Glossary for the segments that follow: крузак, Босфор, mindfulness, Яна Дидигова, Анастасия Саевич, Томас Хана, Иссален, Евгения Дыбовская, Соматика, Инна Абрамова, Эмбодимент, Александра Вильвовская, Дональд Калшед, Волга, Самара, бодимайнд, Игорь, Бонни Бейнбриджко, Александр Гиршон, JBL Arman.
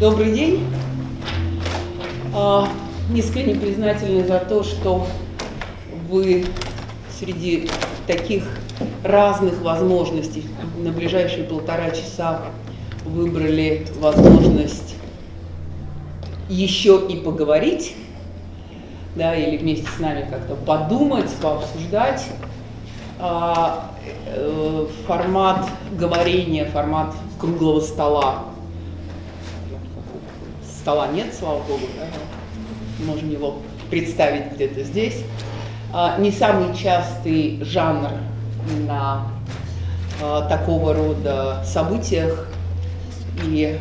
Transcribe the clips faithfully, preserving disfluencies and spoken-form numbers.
Добрый день. Искренне признательна за то, что вы среди таких разных возможностей на ближайшие полтора часа выбрали возможность еще и поговорить, да, или вместе с нами как-то подумать, пообсуждать. Формат говорения, формат круглого стола. Стола нет, слава богу, да? Можем его представить где-то здесь. Не самый частый жанр на такого рода событиях, и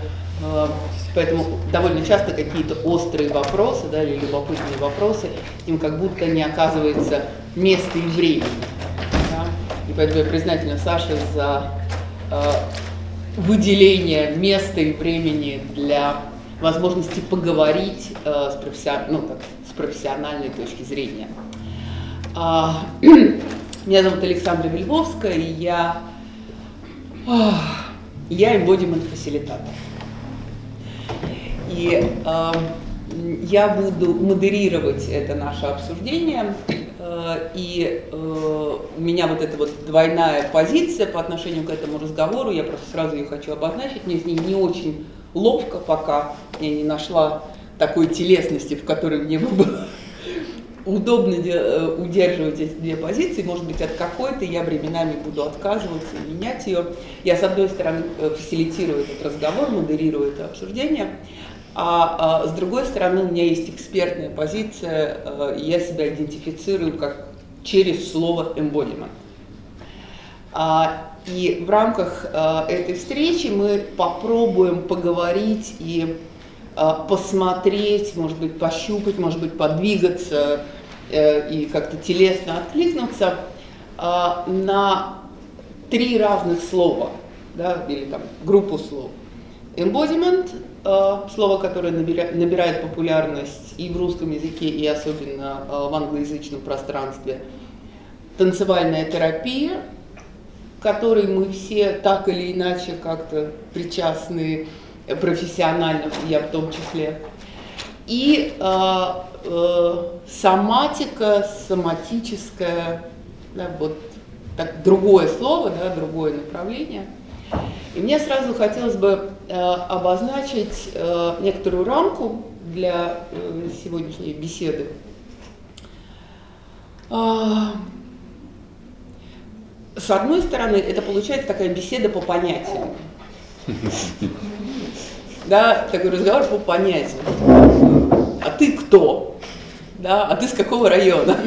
поэтому довольно часто какие-то острые вопросы, да, или любопытные вопросы, им как будто не оказывается места и времени. Да? И поэтому я признательна Саше за э, выделение места и времени для возможности поговорить э, с, профессион... ну, так, с профессиональной точки зрения. А... Меня зовут Александра Вильвовская, и я, я эмбодимент-фасилитатор. И э, я буду модерировать это наше обсуждение, э, и э, у меня вот эта вот двойная позиция по отношению к этому разговору, я просто сразу ее хочу обозначить, мне с ней не очень ловко пока, я не нашла такой телесности, в которой мне бы было удобно удерживать эти две позиции, может быть, от какой-то я временами буду отказываться и менять ее. Я, с одной стороны, фасилитирую этот разговор, модерирую это обсуждение, а, а с другой стороны, у меня есть экспертная позиция, а, я себя идентифицирую как через слово «эмбодимент». А, и в рамках а, этой встречи мы попробуем поговорить и а, посмотреть, может быть, пощупать, может быть, подвигаться э, и как-то телесно откликнуться а, на три разных слова, да, или там группу слов. Эмбодимент, слово, которое набирает популярность и в русском языке, и особенно в англоязычном пространстве. Танцевальная терапия, к которой мы все так или иначе как-то причастны профессионально, я в том числе. И э, э, соматика, соматическое, да, вот так, другое слово, да, другое направление. И мне сразу хотелось бы э, обозначить э, некоторую рамку для э, сегодняшней беседы. А, с одной стороны, это получается такая беседа по понятиям. Да, такой разговор по понятиям. А ты кто? Да, а ты с какого района?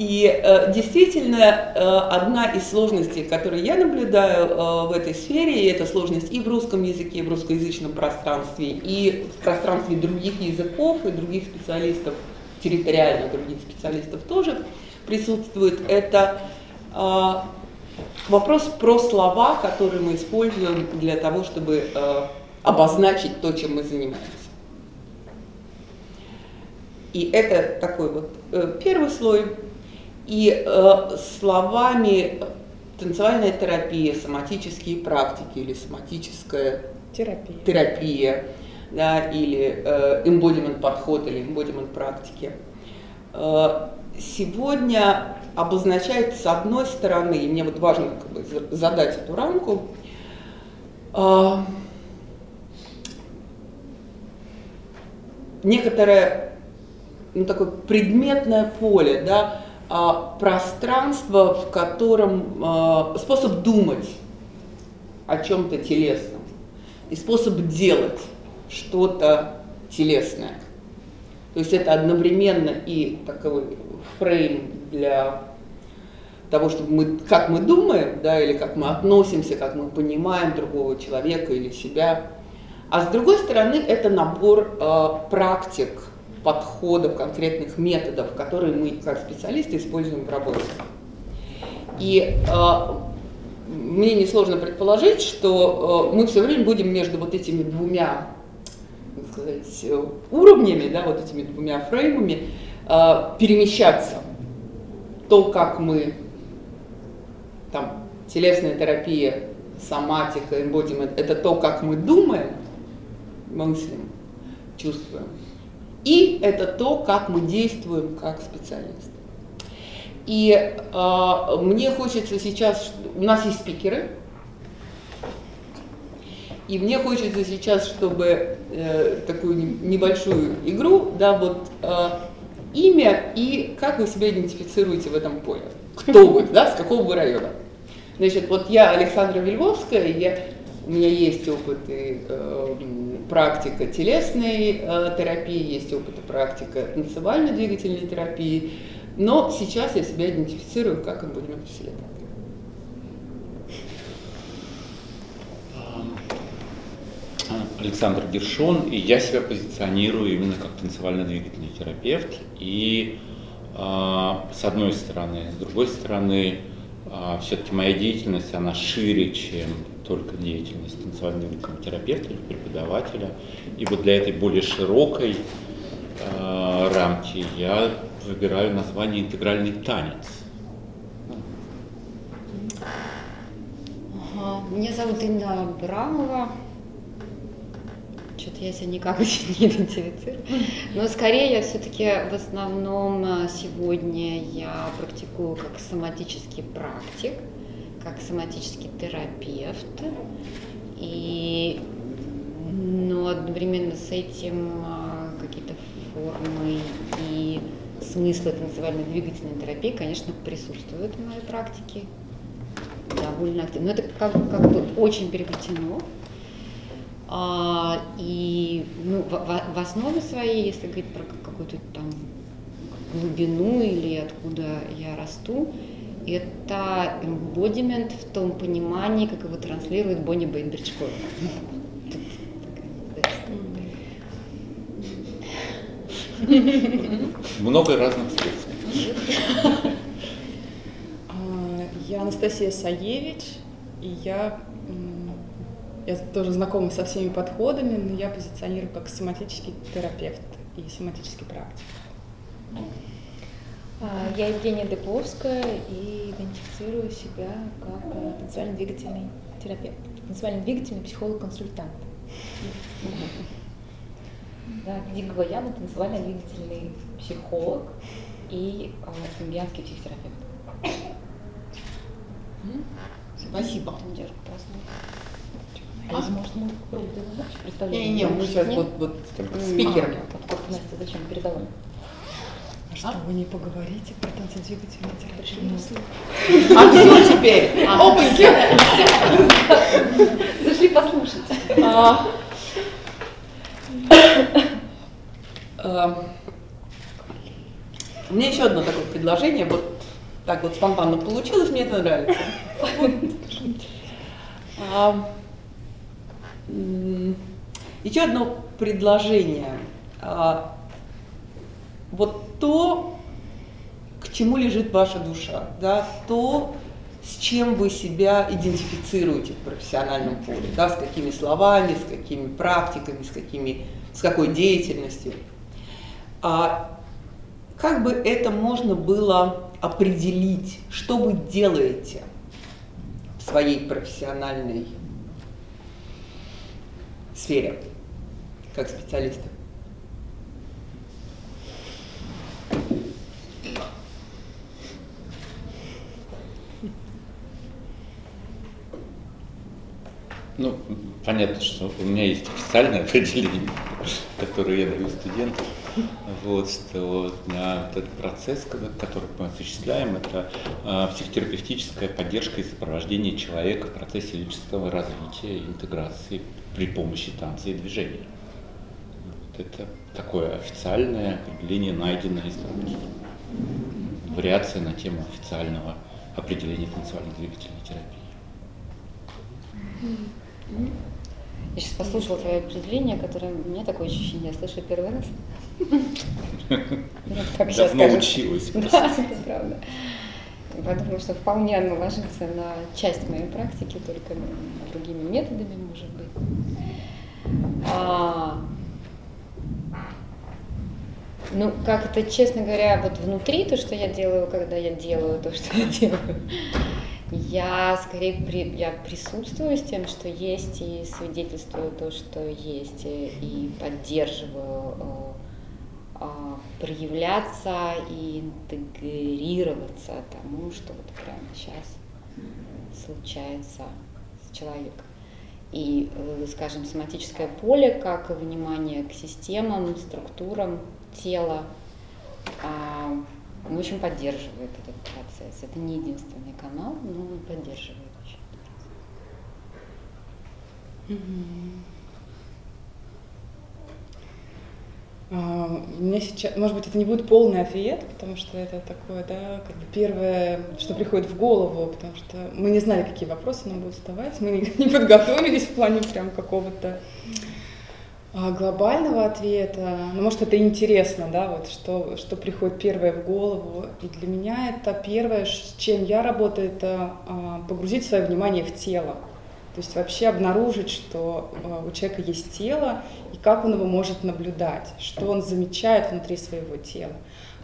И э, действительно, э, одна из сложностей, которую я наблюдаю э, в этой сфере, и это сложность и в русском языке, и в русскоязычном пространстве, и в пространстве других языков, и других специалистов, территориально других специалистов тоже присутствует, это э, вопрос про слова, которые мы используем для того, чтобы э, обозначить то, чем мы занимаемся. И это такой вот э, первый слой. И э, словами танцевальная терапия, соматические практики или соматическая терапия, терапия да, или эмбодимент-подход или эмбодимент-практики э, сегодня обозначает с одной стороны, и мне вот важно как бы задать эту рамку, э, некоторое ну, такое предметное поле, да, пространство, в котором э, способ думать о чем-то телесном и способ делать что-то телесное. То есть это одновременно и такой фрейм для того, чтобы мы, как мы думаем, да, или как мы относимся, как мы понимаем другого человека или себя. А с другой стороны, это набор э, практик, подходов, конкретных методов, которые мы, как специалисты, используем в работе. И э, мне несложно предположить, что э, мы все время будем между вот этими двумя, так сказать, уровнями, да, вот этими двумя фреймами э, перемещаться. То, как мы, там, телесная терапия, соматика, эмбодимент – это то, как мы думаем, мыслим, чувствуем. И это то, как мы действуем как специалисты. И э, мне хочется сейчас, у нас есть спикеры, и мне хочется сейчас, чтобы э, такую небольшую игру, да, вот э, имя и как вы себя идентифицируете в этом поле. Кто вы, да, с какого вы района. Значит, вот я Александра Вильвовская, я, у меня есть опыт и э, практика телесной э, терапии, есть опыт и практика танцевально-двигательной терапии, но сейчас я себя идентифицирую как эмбодимент-фасилитатор. Александр Гиршон, и я себя позиционирую именно как танцевально-двигательный терапевт. И э, с одной стороны, с другой стороны, э, все-таки моя деятельность, она шире, чем только деятельность танцевально-двигательного терапевта или преподавателя. И вот для этой более широкой э, рамки я выбираю название «Интегральный танец». Ага. Меня зовут Инна Абрамова. Что-то я себя никак очень не идентифицирую. Но скорее я все-таки в основном сегодня я практикую как соматический практик, как соматический терапевт. И, но одновременно с этим какие-то формы и смыслы танцевально-двигательной терапии, конечно, присутствуют в моей практике довольно активно. Но это как, как бы очень переплетено. А, и ну, в, в основе своей, если говорить про какую-то там глубину или откуда я расту, это эмбодимент в том понимании, как его транслирует Бонни Бейнбриджко. Много разных слов. Я Анастасия Саевич, и я... Я тоже знакома со всеми подходами, но я позиционирую как соматический терапевт и соматический практик. Я Евгения Дыбовская и идентифицирую себя как танцевально-двигательный терапевт, танцевально-двигательный психолог-консультант. Да, Дидигова Яна, танцевально-двигательный психолог и эмбиянский психотерапевт. Спасибо. А, может, мы круг делаем? Не, не, мы сейчас вот, вот спикер. А, Настя, зачем передала? А что, а? Вы не поговорите про танцедвигательную терапию? А все теперь! А, опаньки! Зашли послушать. А, а, у меня еще одно такое предложение. Вот так вот спонтанно получилось, мне это нравится. А, еще одно предложение. Вот то, к чему лежит ваша душа, да, то, с чем вы себя идентифицируете в профессиональном поле, да, с какими словами, с какими практиками, с, какими, с какой деятельностью. А как бы это можно было определить, что вы делаете в своей профессиональной сфере, как специалиста? Ну, понятно, что у меня есть официальное определение, которое я даю студентам, вот, что на вот этот процесс, который мы осуществляем, это э, психотерапевтическая поддержка и сопровождение человека в процессе личностного развития и интеграции при помощи танца и движения. Вот это такое официальное определение, найденное из науки. Вариация на тему официального определения танцевально-двигательной терапии. Я сейчас послушала твое определение, которое у меня такое ощущение, я слышу первый раз. Давно училась. Да, это правда. Подумала, что вполне оно ложится на часть моей практики, только другими методами, может быть. Ну, как это, честно говоря, вот внутри то, что я делаю, когда я делаю то, что я делаю, Я скорее при, я присутствую с тем, что есть, и свидетельствую то, что есть, и поддерживаю э, э, проявляться и интегрироваться тому, что вот прямо сейчас случается с человеком. И, э, скажем, соматическое поле, как и внимание к системам, структурам тела, э, он очень поддерживает этот процесс. Это не единственный канал, но он поддерживает очень. Мне сейчас, может быть, это не будет полный ответ, потому что это такое, да, как бы первое, что приходит в голову, потому что мы не знали, какие вопросы нам будут задавать, мы не подготовились в плане прям какого-то глобального ответа. Ну, может, это интересно, да, вот что, что приходит первое в голову. И для меня это первое, с чем я работаю, это погрузить свое внимание в тело. То есть вообще обнаружить, что у человека есть тело, и как он его может наблюдать, что он замечает внутри своего тела,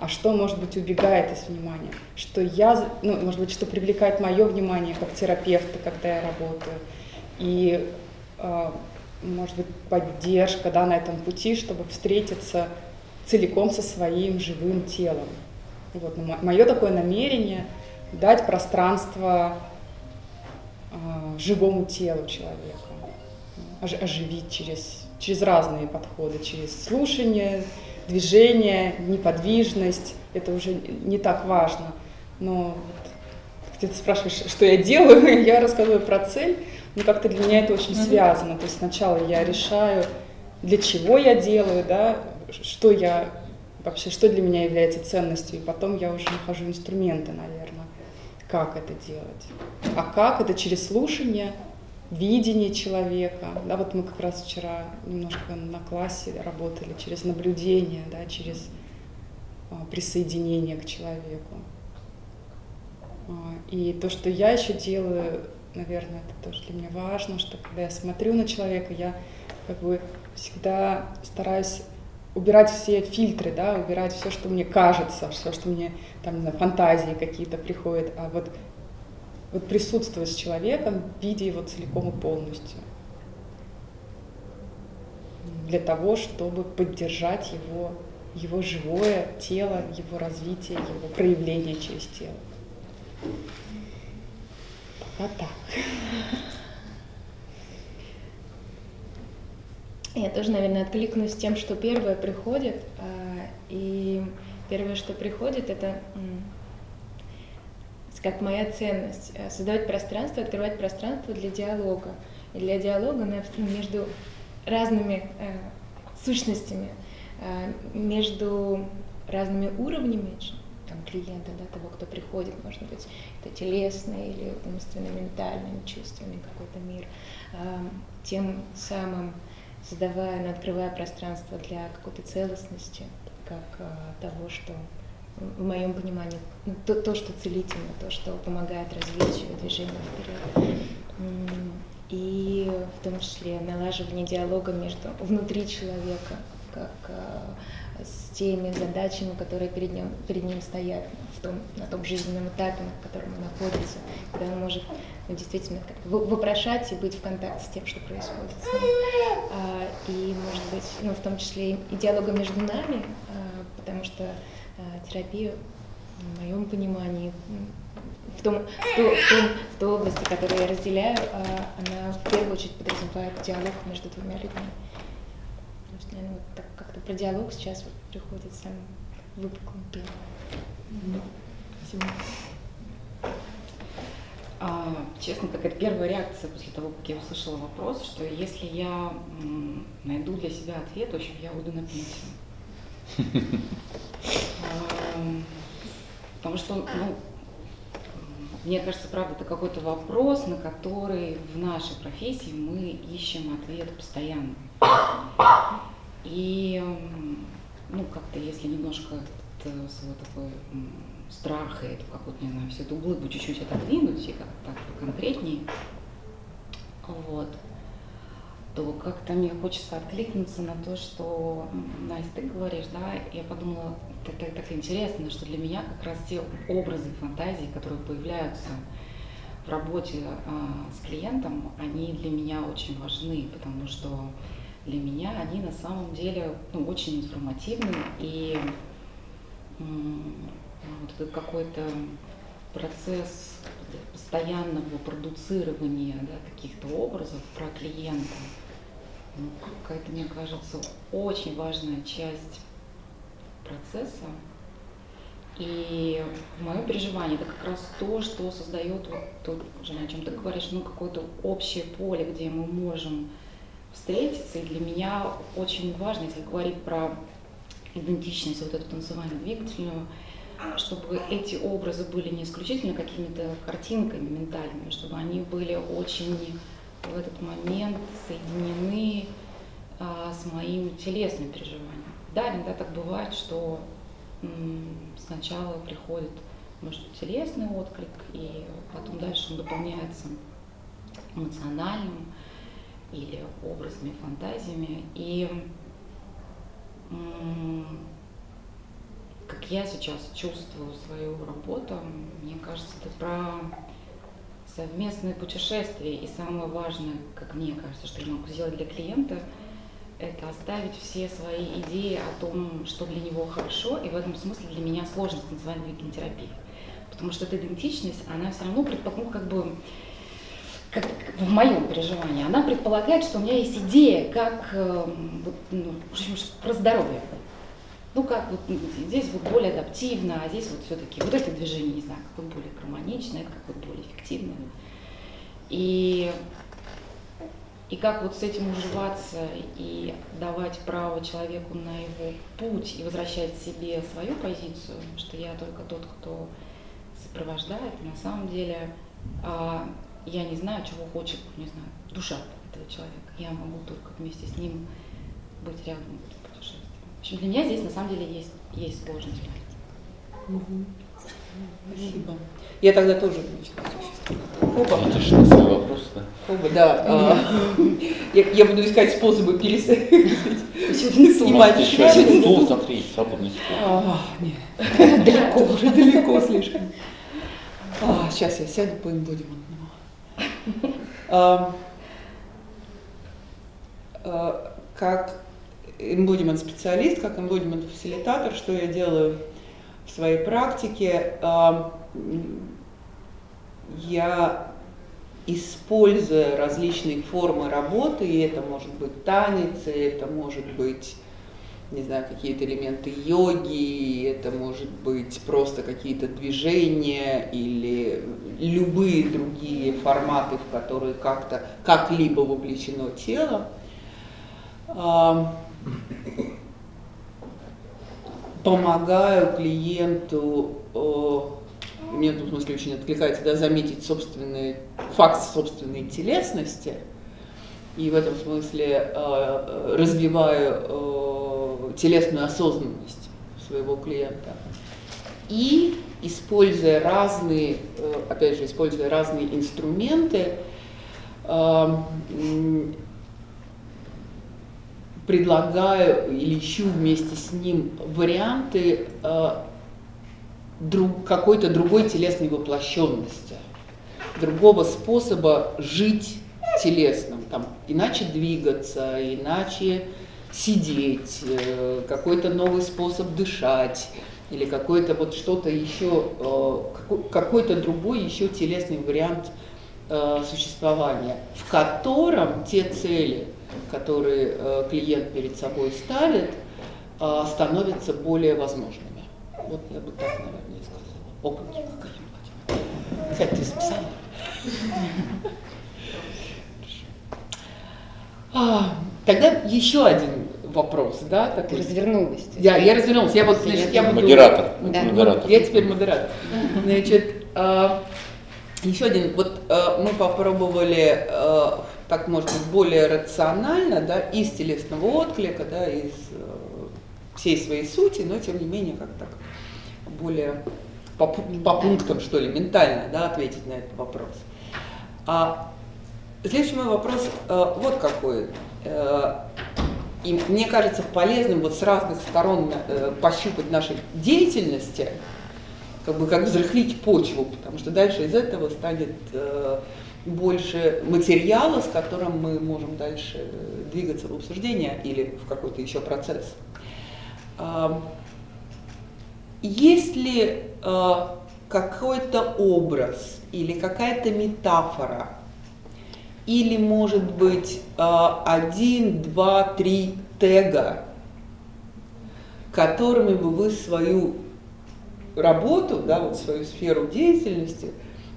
а что, может быть, убегает из внимания, что я, ну, может быть, что привлекает мое внимание как терапевта, когда я работаю. И может быть, поддержка, да, на этом пути, чтобы встретиться целиком со своим живым телом. Вот, ну, мое такое намерение – дать пространство э, живому телу человека, ож, оживить через, через разные подходы, через слушание, движение, неподвижность. Это уже не так важно. Но вот, ты спрашиваешь, что я делаю, я рассказываю про цель. Ну, как-то для меня это очень связано. То есть сначала я решаю, для чего я делаю, да, что я вообще, что для меня является ценностью, и потом я уже нахожу инструменты, наверное, как это делать. А как это через слушание, видение человека. Да, вот мы как раз вчера немножко на классе работали через наблюдение, да, через присоединение к человеку. И то, что я еще делаю, наверное, это тоже для меня важно, что когда я смотрю на человека, я как бы всегда стараюсь убирать все фильтры, да, убирать все, что мне кажется, все, что мне, там, не знаю, фантазии какие-то приходят, а вот, вот присутствовать с человеком, видя его целиком и полностью, для того, чтобы поддержать его, его живое тело, его развитие, его проявление через тело. Вот так. Я тоже, наверное, откликнусь тем, что первое приходит. И первое, что приходит, это как моя ценность. Создавать пространство, открывать пространство для диалога. И для диалога между разными сущностями, между разными уровнями клиента, да, того, кто приходит, может быть, это телесный или умственный, ментальный, чувственный какой-то мир, тем самым создавая, ну, открывая пространство для какой-то целостности, как того, что, в моем понимании, то, то, что целительно, то, что помогает развитию, движению вперед. И в том числе налаживание диалога между, внутри человека, как с теми задачами, которые перед ним, перед ним стоят в том, на том жизненном этапе, на котором он находится, когда он может, ну, действительно вопрошать и быть в контакте с тем, что происходит с ним. А, и, может быть, ну, в том числе и диалога между нами, а, потому что а, терапия, в моем понимании, в, том, в, то, в, том, в той области, которую я разделяю, а, она в первую очередь подразумевает диалог между двумя людьми. Наверное, вот так как-то про диалог сейчас вот приходит сам выпуклым первым. Mm-hmm. Спасибо. А, честно, какая-то первая реакция после того, как я услышала вопрос, что если я м, найду для себя ответ, в общем, я буду на пенсию. Потому что, ну, мне кажется, правда, это какой-то вопрос, на который в нашей профессии мы ищем ответ постоянно. И, ну, как-то если немножко свой такой страх и эту какую-то, не знаю, всю эту глыбу чуть-чуть отодвинуть и как-то так поконкретнее, вот, то как-то мне хочется откликнуться на то, что, Настя, ты говоришь, да, я подумала, это так интересно, что для меня как раз те образы, фантазии, которые появляются в работе с клиентом, они для меня очень важны, потому что для меня они на самом деле ну, очень информативны, и вот этот какой-то процесс постоянного продуцирования да, каких-то образов про клиента, ну, какая-то, мне кажется, очень важная часть процесса. И мое переживание — это как раз то, что создает, вот, то, Женя, о чем ты говоришь, ну, какое-то общее поле, где мы можем встретиться. И для меня очень важно, если говорить про идентичность, вот эту танцевально-двигательную, чтобы эти образы были не исключительно какими-то картинками ментальными, чтобы они были очень в этот момент соединены а, с моим телесным переживанием. Да, иногда так бывает, что сначала приходит, может, телесный отклик, и потом дальше он дополняется эмоциональным или образами, фантазиями. И как я сейчас чувствую свою работу, мне кажется, это про совместное путешествие. И самое важное, как мне кажется, что я могу сделать для клиента, это оставить все свои идеи о том, что для него хорошо, и в этом смысле для меня сложность танцевальной двигательной терапии. Потому что эта идентичность, она все равно предполагает, ну, как бы, как в моем переживании, она предполагает, что у меня есть идея, как, вот, ну, в общем, про здоровье. Ну, как вот здесь вот более адаптивно, а здесь вот все-таки вот это движение, не знаю, как вот более гармоничное, это как вот более эффективное. И... И как вот с этим уживаться и давать право человеку на его путь и возвращать себе свою позицию, что я только тот, кто сопровождает. И на самом деле я не знаю, чего хочет, не знаю, душа этого человека. Я могу только вместе с ним быть рядом в этом путешествии. В общем, для меня здесь на самом деле есть, есть сложность. Угу. Спасибо. Я тогда тоже Оба. Вопрос, да? Оба, да. Я, я буду искать способы пересадить. Снимать еще один стул, смотри, свободный стул. Далеко уже, далеко слишком. Сейчас я сяду по эмбодименту. Как эмбодимент-специалист, как эмбодимент-фасилитатор, что я делаю в своей практике? Я, используя различные формы работы, и это может быть танец, и это может быть, не знаю, какие-то элементы йоги, и это может быть просто какие-то движения или любые другие форматы, в которые как-то как-либо вовлечено тело, помогаю клиенту. Мне в этом смысле очень откликается, да, заметить собственный, факт собственной телесности, и в этом смысле э, развиваю э, телесную осознанность своего клиента. И, используя разные, э, опять же, используя разные инструменты, э, предлагаю или ищу вместе с ним варианты э, Друг, какой-то другой телесной воплощенности, другого способа жить телесным, там, иначе двигаться, иначе сидеть, какой-то новый способ дышать или какой-то вот что-то еще, какой-то другой еще телесный вариант существования, в котором те цели, которые клиент перед собой ставит, становятся более возможными. Вот я бы так, наверное, и сказала. Опаньки, какая-нибудь. Хотя ты специально. Тогда еще один вопрос, да? Такой. Ты развернулась. Я, я развернулась. Я вот, значит, я буду... Модератор. Да. Модератор. Я теперь модератор. Значит, еще один. Вот мы попробовали, так может быть, более рационально, да, из телесного отклика, да, из всей своей сути, но тем не менее как так более по, по пунктам, что ли, ментально, да, ответить на этот вопрос. А следующий мой вопрос э, вот какой. Э, и мне кажется полезным вот с разных сторон э, пощупать наши деятельности как бы как взрыхлить почву, потому что дальше из этого станет э, больше материала, с которым мы можем дальше двигаться в обсуждение или в какой-то еще процесс. Э, есть ли э, какой-то образ или какая-то метафора, или, может быть, э, один, два, три тега, которыми бы вы свою работу, да, вот свою сферу деятельности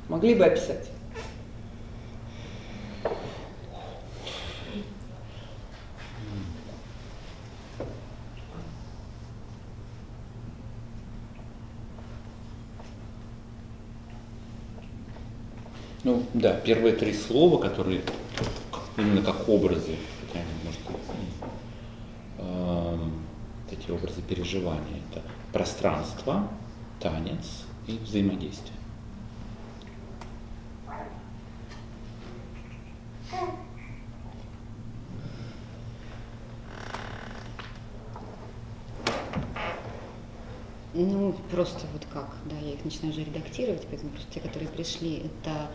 могли бы описать? Ну да, первые три слова, которые именно как образы, хотя, может, э, эти образы переживания, это пространство, танец и взаимодействие. Ну, просто вот как, да, я их начинаю уже редактировать, поэтому просто те, которые пришли, это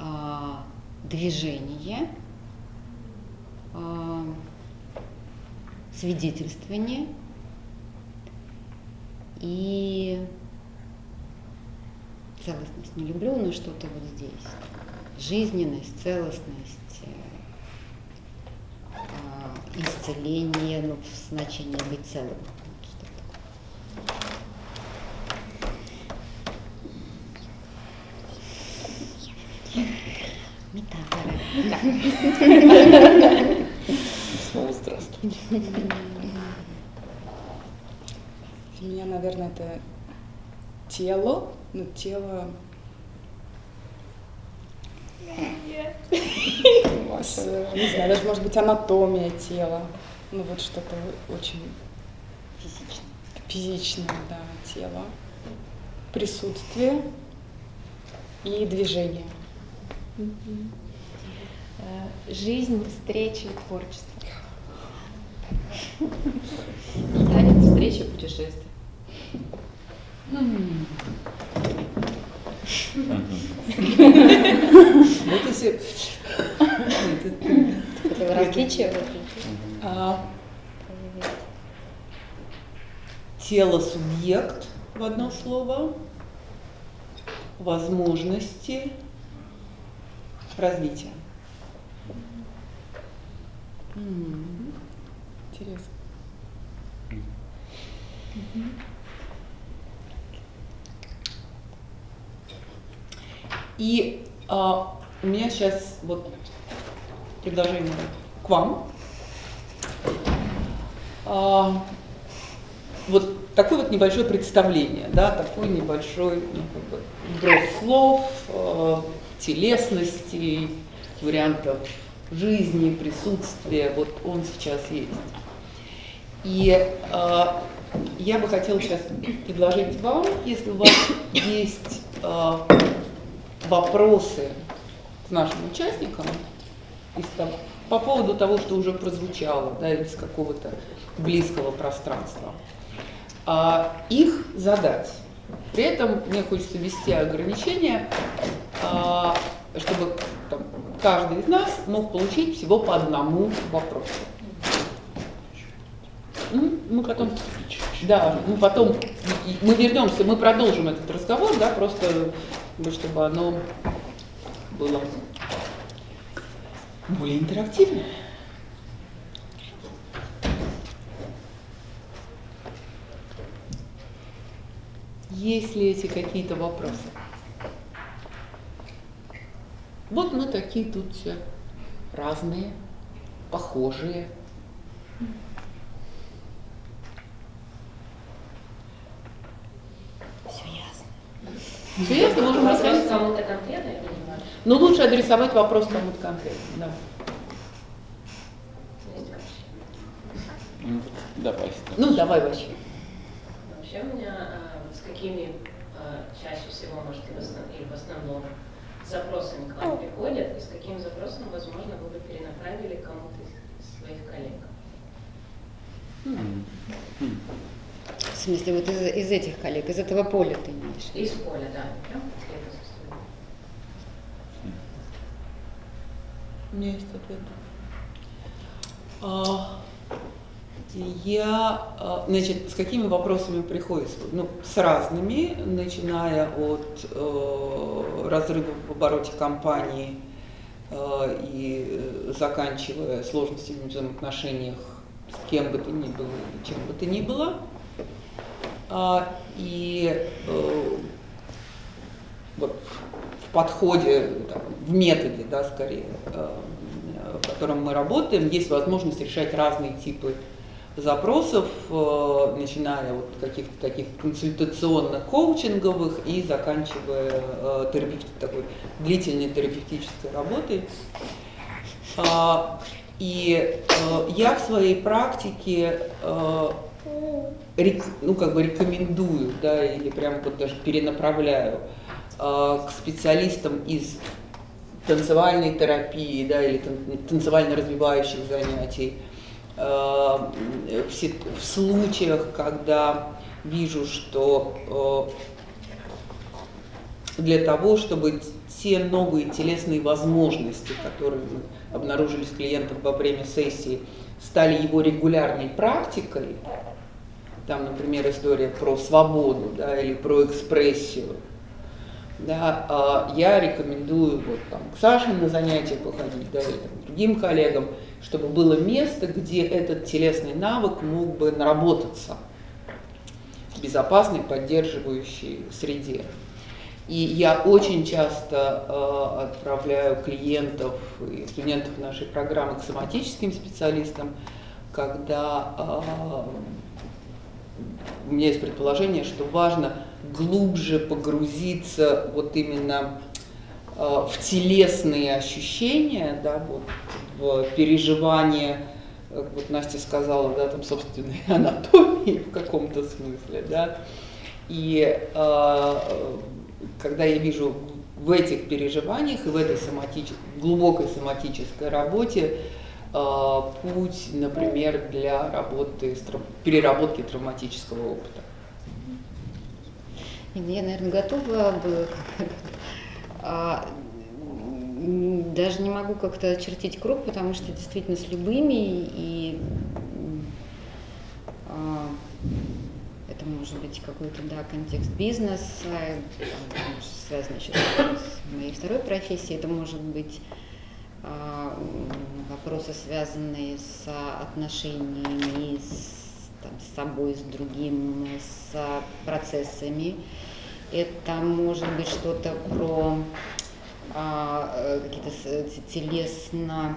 а, движение, а, свидетельствование, и целостность не люблю, но что-то вот здесь. Жизненность, целостность, э, исцеление, ну, в значении быть целым. Метафора. Снова здравствуйте. Для меня, наверное, это тело, но тело... Не знаю, даже, может быть, анатомия тела. Ну, вот что-то очень физичное, да, тело. Присутствие и движение. Жизнь, встречи, творчество. Танец, встреча, путешествие. Вот и все. Различия. Тело-субъект в одно слово. Возможности развития. Интересно. И а, у меня сейчас вот предложение к вам. А, вот такое вот небольшое представление, да, такой небольшой брос слов, а, телесности, вариантов жизни, присутствия. Вот он сейчас есть. И а, я бы хотела сейчас предложить вам, если у вас есть э, вопросы к нашим участникам из, там, по поводу того, что уже прозвучало, да, из какого-то близкого пространства, э, их задать. При этом мне хочется ввести ограничения, э, чтобы там, каждый из нас мог получить всего по одному вопросу. Мы потом, да, мы потом, мы вернемся, мы продолжим этот разговор, да, просто чтобы оно было более интерактивно. Есть ли эти какие-то вопросы? Вот мы такие тут все разные, похожие. Интересно, можем рассказать кому-то конкретно? Но лучше адресовать вопрос кому-то конкретно. Да. Давай. Ну, давай вообще. Вообще у меня а, с какими а, чаще всего, может, и в, основ, и в основном запросами к вам приходят, и с каким запросом, возможно, вы бы перенаправили кому-то из своих коллег? смысле, вот из, из этих коллег, из этого поля ты имеешь? Из поля, да. У меня есть ответ. А, я, значит, с какими вопросами приходится? Ну, с разными, начиная от э, разрывов в обороте компании э, и заканчивая сложностями в взаимоотношениях с кем бы то ни было, чем бы то ни было. А, и э, вот в подходе, там, в методе, да, скорее, э, в котором мы работаем, есть возможность решать разные типы запросов, э, начиная от каких-то таких консультационно-коучинговых и заканчивая э, терапевти, такой длительной терапевтической работой. А, и э, я в своей практике э, рек, ну, как бы рекомендую, да, или прямо вот даже перенаправляю к специалистам из танцевальной терапии, да, или танцевально-развивающих занятий, в случаях, когда вижу, что для того, чтобы те новые телесные возможности, которые обнаружились у клиентов во время сессии, стали его регулярной практикой, там, например, история про свободу, да, или про экспрессию, да, я рекомендую вот, там, к Саше на занятия походить, да, или там, другим коллегам, чтобы было место, где этот телесный навык мог бы наработаться в безопасной, поддерживающей среде. И я очень часто э, отправляю клиентов и студентов нашей программы к соматическим специалистам, когда э, у меня есть предположение, что важно глубже погрузиться вот именно э, в телесные ощущения, да, вот, в переживание, как вот Настя сказала, да, там, собственной анатомии в каком-то смысле, да. И э, когда я вижу в этих переживаниях и в этой соматич... глубокой соматической работе э, путь, например, для работы с трав... переработки травматического опыта. Я, наверное, готова была, а, даже не могу как-то очертить круг, потому что действительно с любыми, и а, это может быть какой-то, да, контекст бизнеса, связан еще с моей второй профессией, это может быть а, вопросы, связанные с отношениями, с Там, с собой, с другим, с процессами. Это может быть что-то про а, какие-то телесно,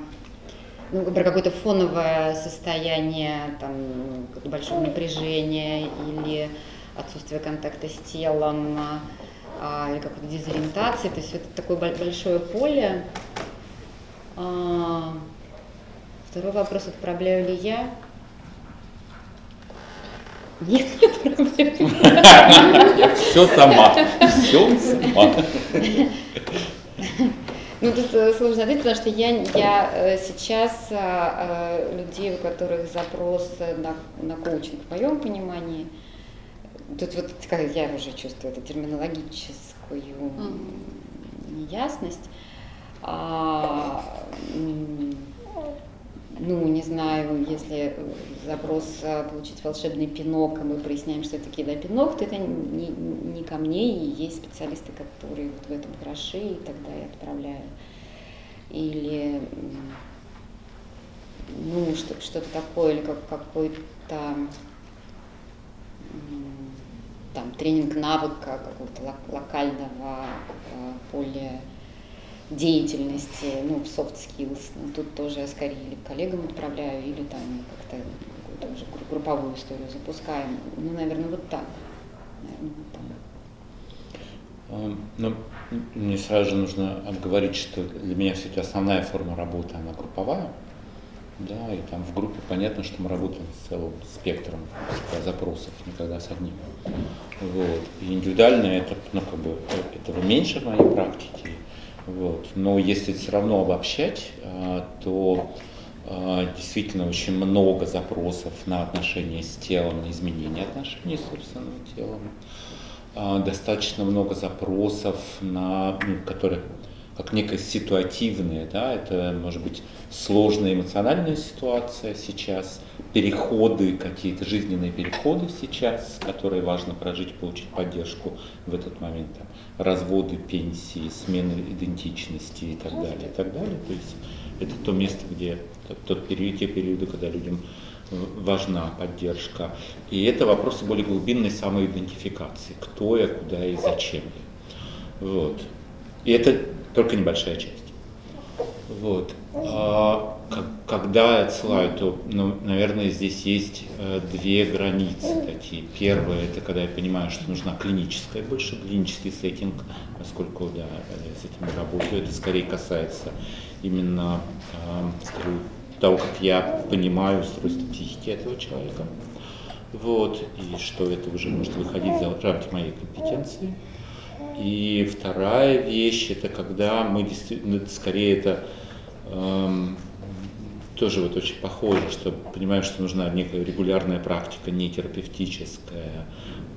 ну, про какое-то фоновое состояние, там, какое-то большое напряжение или отсутствие контакта с телом, а, или какой-то дезориентации. То есть это такое большое поле. А, второй вопрос, отправляю ли я? Нет, нет проблем. Все сама. Все сама. Ну, тут сложно ответить, потому что я, я сейчас людей, у которых запрос на, на коучинг, в моем понимании, тут вот я уже чувствую эту терминологическую неясность. А, Ну, не знаю, если запрос получить волшебный пинок, а мы проясняем, что это такие, да, пинок, то это не, не ко мне, и есть специалисты, которые вот в этом хороши, и тогда я отправляю. Или, ну, что-то такое, или как какой-то там тренинг навыка какого-то локального поля деятельности, ну, в soft skills, ну, тут тоже я скорее или коллегам отправляю, или там как-то какую-то уже групповую историю запускаем. Ну, наверное, вот так. Наверное, вот так. Ну, мне сразу же нужно обговорить, что для меня все-таки основная форма работы, она групповая, да, и там в группе понятно, что мы работаем с целым спектром запросов, никогда с одним. Вот. И индивидуально это, ну, как бы, этого меньше в моей практике. Вот. Но если все равно обобщать, то Действительно, очень много запросов на отношения с телом, на изменение отношений с собственным телом. Достаточно много запросов, на, ну, которые как некое ситуативное, да, это может быть сложная эмоциональная ситуация сейчас, переходы, какие-то жизненные переходы сейчас, которые важно прожить, получить поддержку в этот момент, там, разводы, пенсии, смены идентичности и так далее, и так далее. То есть это то место, где тот период, те периоды, когда людям важна поддержка. И это вопросы более глубинной самоидентификации, кто я, куда и зачем я. Вот. И это только небольшая часть. Вот. А, как, когда я отсылаю, то, ну, наверное, здесь есть две границы такие. Первая — это когда я понимаю, что нужна клиническая, больше клинический сеттинг, поскольку да, я с этим работаю. Это скорее касается именно скажу, того, как я понимаю устройство психики этого человека. Вот. И что это уже может выходить за рамки моей компетенции. И вторая вещь — это когда мы действительно, это скорее это эм, тоже вот очень похоже, что понимаем, что нужна некая регулярная практика, не терапевтическая,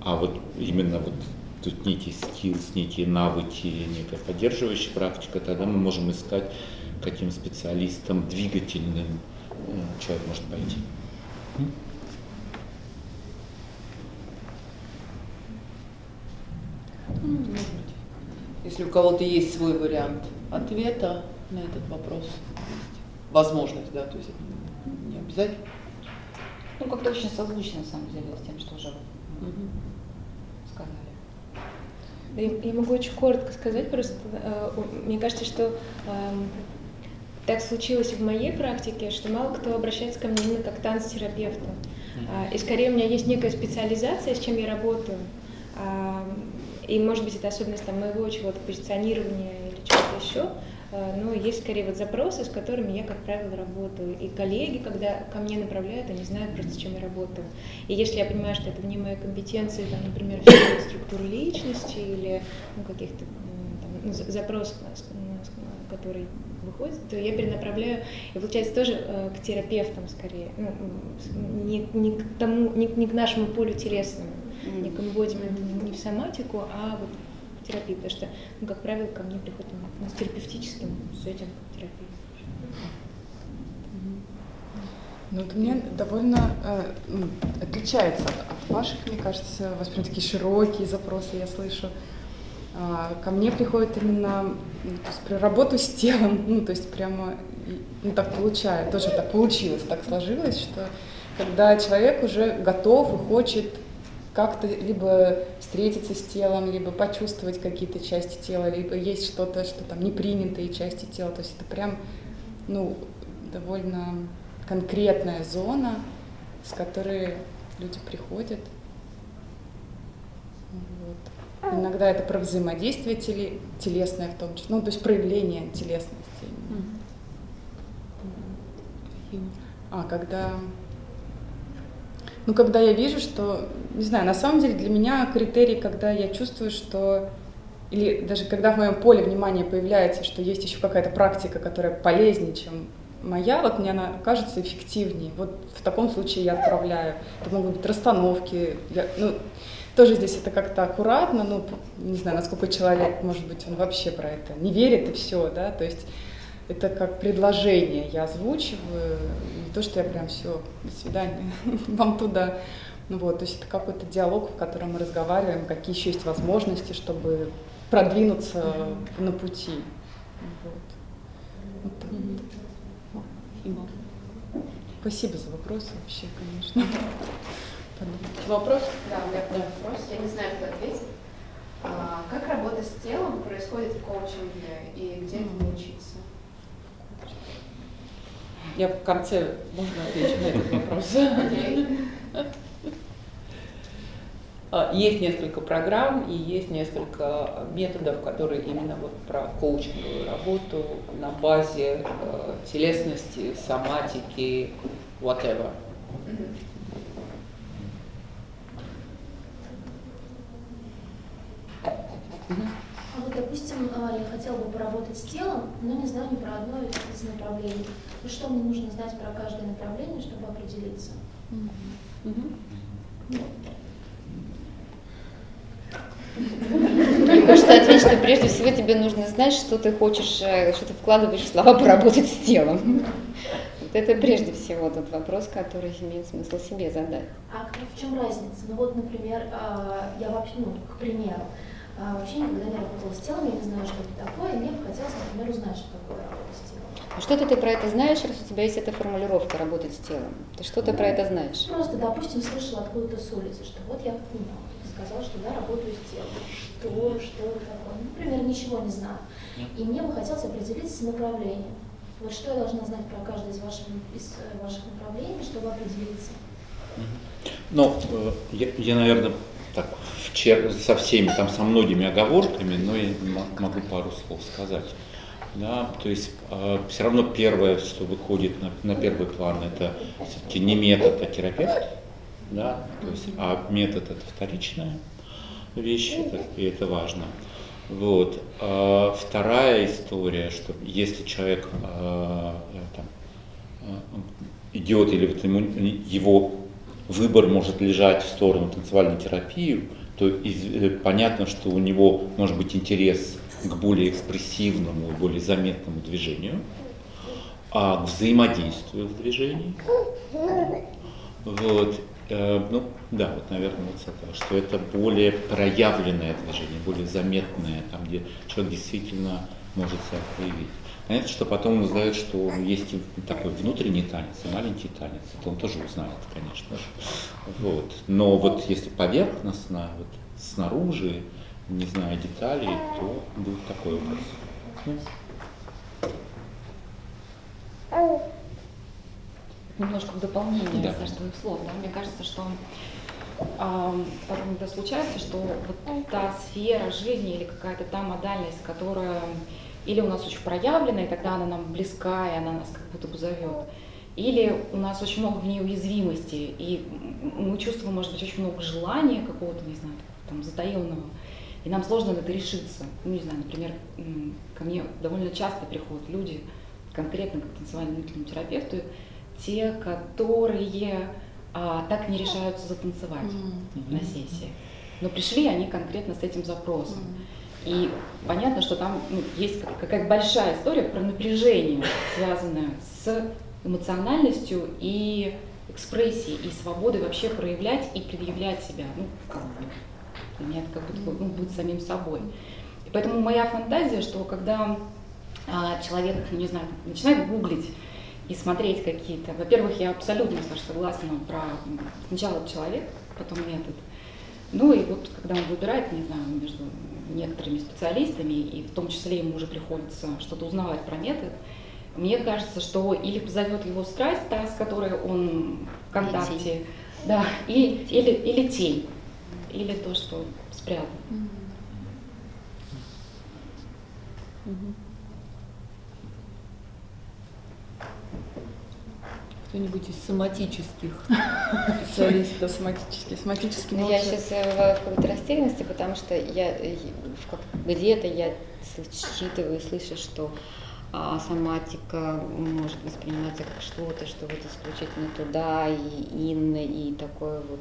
а вот именно вот тут некие skills, некие навыки, некая поддерживающая практика, тогда мы можем искать, каким специалистом двигательным человек может пойти. Если у кого-то есть свой вариант ответа на этот вопрос, возможность, да, то есть это не обязательно. Ну, как-то очень созвучно, на самом деле, с тем, что уже угу. сказали. Да, я, я могу очень коротко сказать, просто э, мне кажется, что э, так случилось в моей практике, что мало кто обращается ко мне именно как танцтерапевту. Э, и скорее у меня есть некая специализация, с чем я работаю. Э, И, может быть, это особенность там, моего чего-то позиционирования или чего-то еще, но есть, скорее, вот запросы, с которыми я, как правило, работаю. И коллеги, когда ко мне направляют, они знают просто, с чем я работаю. И если я понимаю, что это вне моей компетенции, там, например, структуры личности или ну, каких-то ну, запросов, которые выходят, то я перенаправляю, и получается тоже э, к терапевтам скорее, ну, не, не, к тому, не, не к нашему полю телесному. Не к эмбодименту, не в соматику, а вот в терапию, потому что, ну, как правило, ко мне приходят ну, с терапевтическим сеттингом терапии. Ну, вот у меня довольно э, отличается от, от ваших, мне кажется, у вас прям такие широкие запросы, я слышу. Э, ко мне приходят именно ну, то есть, про работу с телом, ну, то есть прямо, ну, так получается, тоже так получилось, так сложилось, что когда человек уже готов и хочет как-то либо встретиться с телом, либо почувствовать какие-то части тела, либо есть что-то, что там непринятые части тела. То есть это прям, ну, довольно конкретная зона, с которой люди приходят. Вот. Иногда это про взаимодействие теле, телесное в том числе, ну, то есть проявление телесности. А когда... Ну, когда я вижу, что, не знаю, на самом деле для меня критерий, когда я чувствую, что, или даже когда в моем поле внимания появляется, что есть еще какая-то практика, которая полезнее, чем моя, вот мне она кажется эффективнее. Вот в таком случае я отправляю. Это могут быть расстановки. Я, ну, тоже здесь это как-то аккуратно, ну, не знаю, насколько человек, может быть, он вообще про это не верит и все, да, то есть это как предложение я озвучиваю, не то, что я прям все, до свидания, вам туда. Ну вот, то есть это какой-то диалог, в котором мы разговариваем, какие еще есть возможности, чтобы продвинуться mm-hmm. на пути. Вот. Mm-hmm. Вот. Спасибо за вопросы вообще, конечно. Mm-hmm. Вопрос? Да, у меня да. вопрос. Я не знаю, кто ответит. А, как работа с телом происходит в коучинге и где mm-hmm. это научиться? Я в конце можно отвечу на этот вопрос. Есть несколько программ и есть несколько методов, которые именно вот про коучинговую работу на базе э, телесности, соматики, whatever. А вот, допустим, я хотела бы поработать с телом, но не знаю ни про одно из направлений. и что мне нужно знать про каждое направление, чтобы определиться. Mm-hmm. Mm-hmm. Мне хочется ответить, что прежде всего тебе нужно знать, что ты хочешь, что ты вкладываешь в слова «поработать с телом». Вот это прежде всего тот вопрос, который имеет смысл себе задать. А в чем разница? Ну вот, например, я вообще, ну, к примеру, вообще никогда не работала с телом, я не знаю, что это такое, и мне бы хотелось, например, узнать, что такое работа с телом. А что-то ты про это знаешь, раз у тебя есть эта формулировка «работать с телом»? Ты что-то ну, про это знаешь? Просто, допустим, слышала откуда-то с улицы, что вот я поняла. Сказал, что я работаю с телом, то, что это такое. Например, ничего не знаю. И мне бы хотелось определиться с направлением. Вот что я должна знать про каждое из ваших, из ваших направлений, чтобы определиться? Ну, я, я наверное, так, вчера со всеми, там, со многими оговорками, но я могу пару слов сказать. Да, то есть э, все равно первое, что выходит на, на первый план, это все-таки не метод, а терапевт. Да, то есть, а метод — это вторичная вещь, это, и это важно. Вот. А вторая история, что если человек а, там, идет, или вот ему, его выбор может лежать в сторону танцевальной терапии, то из, понятно, что у него может быть интерес к более экспрессивному, более заметному движению, а к взаимодействию в движении. Вот. Ну, да, вот, наверное, вот это, что это более проявленное движение, более заметное, там, где человек действительно может себя проявить. Понятно, что потом он узнает, что есть такой внутренний танец и маленький танец, это он тоже узнает, конечно. Вот. Но вот если поверхностно, вот, снаружи, не зная деталей, то будет такой образ. Немножко в дополнение, да, Саш, твоих слов. Да? Мне кажется, что э, потом это случается, что вот та сфера жизни или какая-то та модальность, которая или у нас очень проявлена, и тогда она нам близка, и она нас как будто бы зовет, или у нас очень много в ней уязвимости, и мы чувствуем, может быть, очень много желания какого-то, не знаю, там, затаенного, и нам сложно на это решиться. Ну, не знаю, например, ко мне довольно часто приходят люди, конкретно как танцевальному терапевту, те, которые а, так не решаются затанцевать mm-hmm. на сессии. Но пришли они конкретно с этим запросом. Mm-hmm. И понятно, что там ну, есть какая-то большая история про напряжение, связанное с эмоциональностью и экспрессией, и свободой вообще проявлять и предъявлять себя. Ну, для меня это как будто ну, быть самим собой. И поэтому моя фантазия, что когда а, человек, не знаю, начинает гуглить, и смотреть какие-то. Во-первых, я абсолютно согласна про сначала человек, потом метод. Ну и вот когда он выбирает, не знаю, между некоторыми специалистами, и в том числе ему уже приходится что-то узнавать про метод, мне кажется, что или позовет его страсть, та, с которой он в контакте, или да, и, или, или тень, или то, что спрятано. Mm-hmm. Mm-hmm. Кто-нибудь из соматических специалистов? Соматические, соматические молчат. Я сейчас в какой-то растерянности, потому что я где-то я считываю и слышу, что а, соматика может восприниматься как что-то, что вот исключительно туда и Инна, и такое вот.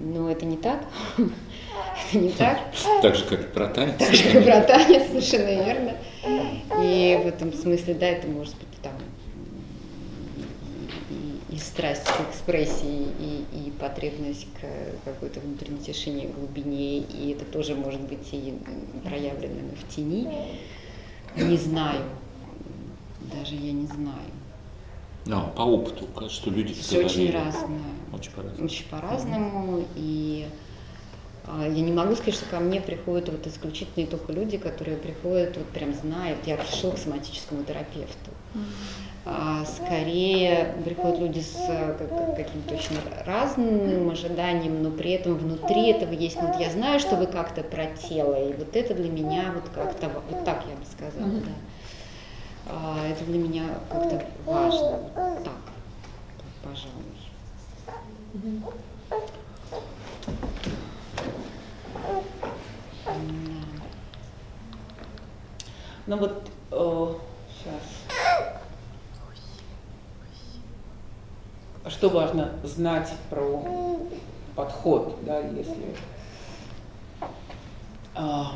Но это не так. Это не так. Так же, как и про танец. Так же, как и про танец, совершенно верно. И в этом смысле, да, это может быть там и страсть к экспрессии, и, и потребность к какой-то внутренней тишине, глубине, и это тоже может быть и проявлено в тени. Не знаю, даже я не знаю. Да, по опыту, что люди все очень разное, очень по-разному, очень по-разному. И я не могу сказать, что ко мне приходят вот исключительные только люди, которые приходят, вот прям знают, я пришел к соматическому терапевту. Скорее приходят люди с каким-то очень разным ожиданием, но при этом внутри этого есть, ну, вот я знаю, что вы как-то про тело, и вот это для меня вот как-то, вот так я бы сказала, mm-hmm. да. А, это для меня как-то важно, вот так, пожалуй. Mm-hmm. Ну вот, о, сейчас. что важно знать про подход, да, если... А,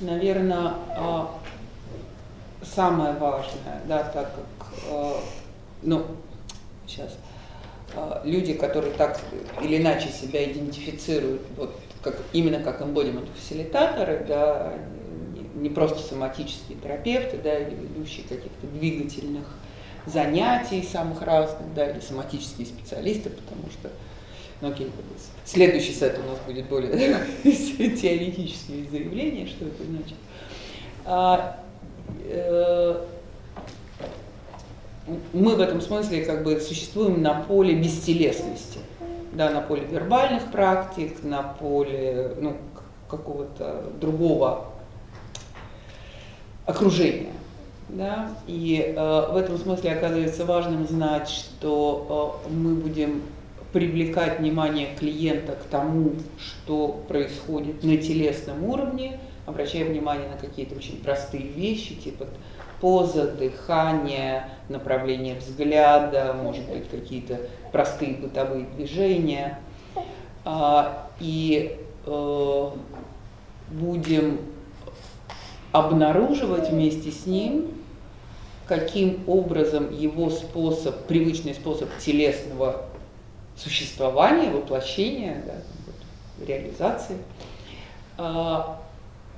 наверное, а, самое важное, да, так как, а, ну, сейчас, а, люди, которые так или иначе себя идентифицируют, вот, как, именно как эмбодимент-фасилитаторы, да, не, не просто соматические терапевты, да, или ведущие каких-то двигательных занятий самых разных, да, или соматические специалисты, потому что, ну, окей, следующий сет у нас будет более теоретические заявления, что это значит. А, э, мы в этом смысле как бы существуем на поле бестелесности, да, на поле вербальных практик, на поле, ну, какого-то другого окружения. Да? И э, в этом смысле оказывается важным знать, что э, мы будем привлекать внимание клиента к тому, что происходит на телесном уровне, обращая внимание на какие-то очень простые вещи, типа поза, дыхание, направление взгляда, может быть, какие-то простые бытовые движения. А, и э, будем обнаруживать вместе с ним, каким образом его способ, привычный способ телесного существования, воплощения, да, вот, реализации, э,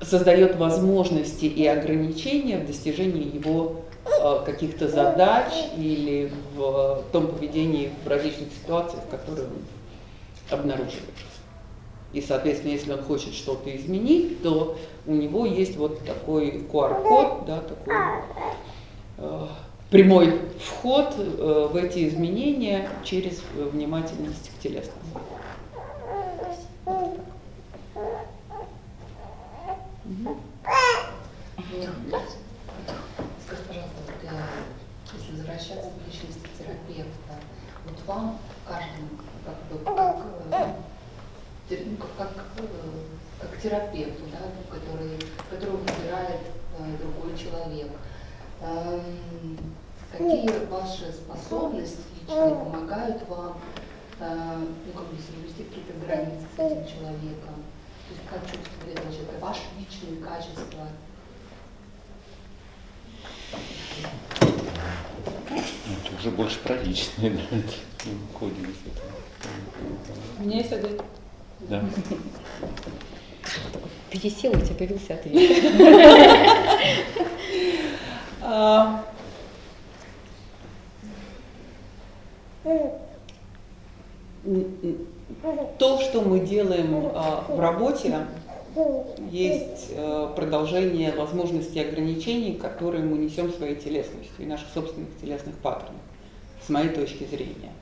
создает возможности и ограничения в достижении его э, каких-то задач или в том поведении в различных ситуациях, которые он обнаруживает. И, соответственно, если он хочет что-то изменить, то у него есть вот такой ку ар код, да, такой э, прямой вход в эти изменения через внимательность к телесному. Вот угу. Скажи, пожалуйста, если возвращаться к личности терапевта, вот вам каждому, как бы, как, как, как терапевту, да, который, которого выбирает другой человек, какие ваши способности личные помогают вам, ну, как бы, соблюсти какие-то границы с этим человеком? То есть как чувствует этого человека, ваши личные качества? Это уже больше про личные, да, мы уходим из этого. У меня есть ответ. Да. Ты сел, у тебя появился ответ. А, то, что мы делаем а, в работе, есть а, продолжение возможностей и ограничений, которые мы несем своей телесностью и наших собственных телесных паттернов, с моей точки зрения.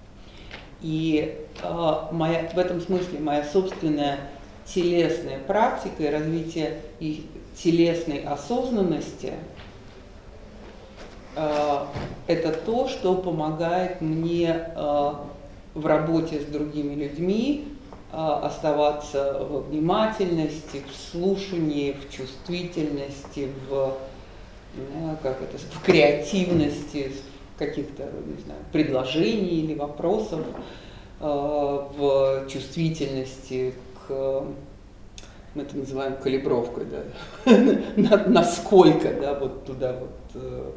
И а, моя, в этом смысле моя собственная телесная практика и развитие и телесной осознанности — это то, что помогает мне в работе с другими людьми оставаться во внимательности, в слушании, в чувствительности, в, как это, в креативности, в каких-то, не знаю, предложений или вопросов, в чувствительности к... мы это называем калибровкой, да, насколько, да, вот туда вот...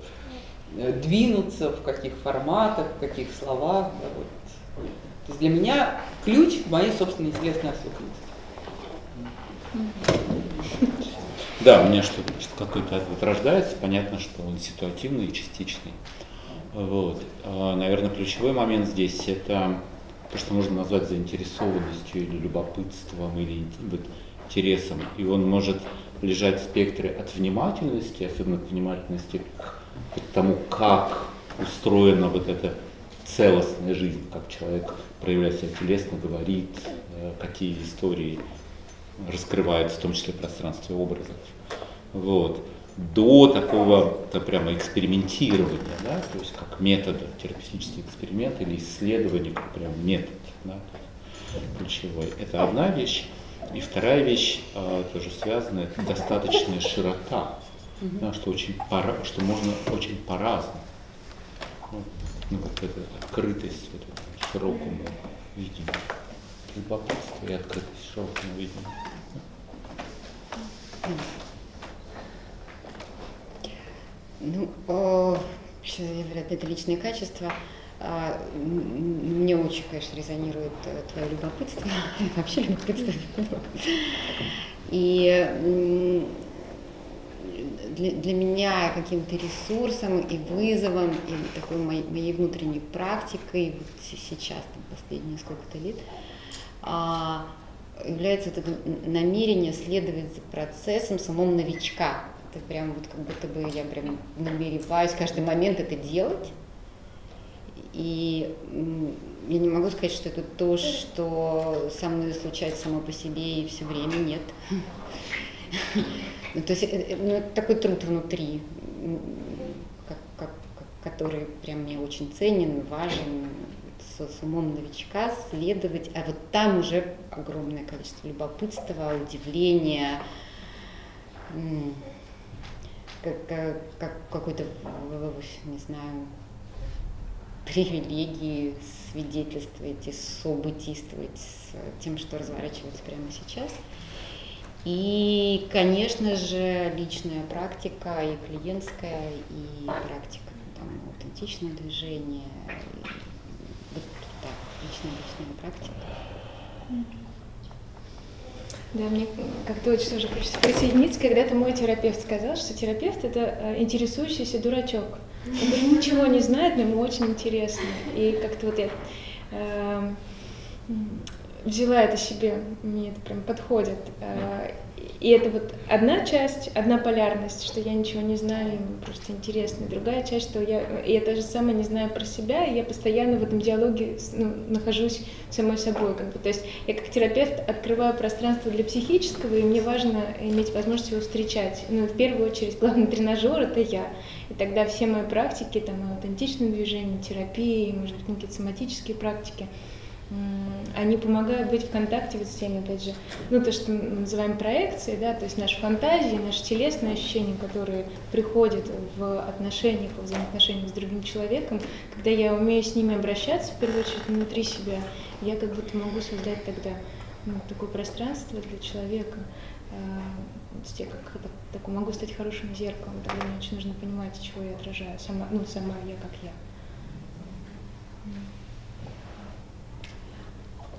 двинуться, в каких форматах, в каких словах. Да, вот. То есть для меня ключ к моей собственной телесной осознанности. Да, у меня что-то, какой-то ответ рождается. Понятно, что он ситуативный и частичный. Вот. Наверное, ключевой момент здесь — это то, что можно назвать заинтересованностью или любопытством, или интересом. И он может лежать в спектре от внимательности, особенно от внимательности к тому, как устроена вот эта целостная жизнь, как человек проявляет себя телесно, говорит, какие истории раскрываются, в том числе в пространстве образов. Вот. До такого -то прямо экспериментирования, да, то есть как метода, терапевтический эксперимент или исследование, как прям метод, да, ключевой. Это одна вещь. И вторая вещь, тоже связана, это достаточная широта. Да, что, очень пора, что можно очень по-разному. ну, вот эта открытость вот это, широкому видению, любопытство и открытость широкому видению. Ну, о, это личное качество. Мне очень, конечно, резонирует твое любопытство, вообще любопытство. И для, для меня каким-то ресурсом и вызовом, и такой моей, моей внутренней практикой вот сейчас, там, последние сколько-то лет, является это намерение следовать за процессом самого новичка. Это прям вот как будто бы я прям намереваюсь каждый момент это делать. И я не могу сказать, что это то, что со мной случается само по себе и все время, нет. То есть такой труд внутри, который прям мне очень ценен, важен, с умом новичка следовать. А вот там уже огромное количество любопытства, удивления, какой-то, не знаю, привилегии свидетельствовать и событийствовать с тем, что разворачивается прямо сейчас. И, конечно же, личная практика, и клиентская, и практика там, аутентичное движение, и, вот так, личная, личная практика. Да, мне как-то очень тоже хочется присоединиться. Когда-то мой терапевт сказал, что терапевт – это интересующийся дурачок. Он ничего не знает, но ему очень интересно. И как-то вот я э, взяла это себе, мне это прям подходит. Э, и это вот одна часть, одна полярность, что я ничего не знаю, ему просто интересно. Другая часть, что я, я даже сама не знаю про себя, и я постоянно в этом диалоге ну, нахожусь самой собой. Как бы. То есть я как терапевт открываю пространство для психического, и мне важно иметь возможность его встречать. Но в первую очередь главный тренажер – это я. И тогда все мои практики, там, аутентичные движения, терапии, может быть, какие-то соматические практики, они помогают быть в контакте вот с теми, опять же, ну, то, что мы называем проекцией, да, то есть наши фантазии, наши телесные ощущения, которые приходят в отношениях, в взаимоотношениях с другим человеком, когда я умею с ними обращаться, в первую очередь, внутри себя, я как будто могу создать тогда ну, такое пространство для человека, я как так, могу стать хорошим зеркалом, тогда мне очень нужно понимать, чего я отражаю, сама, ну, сама я, как я.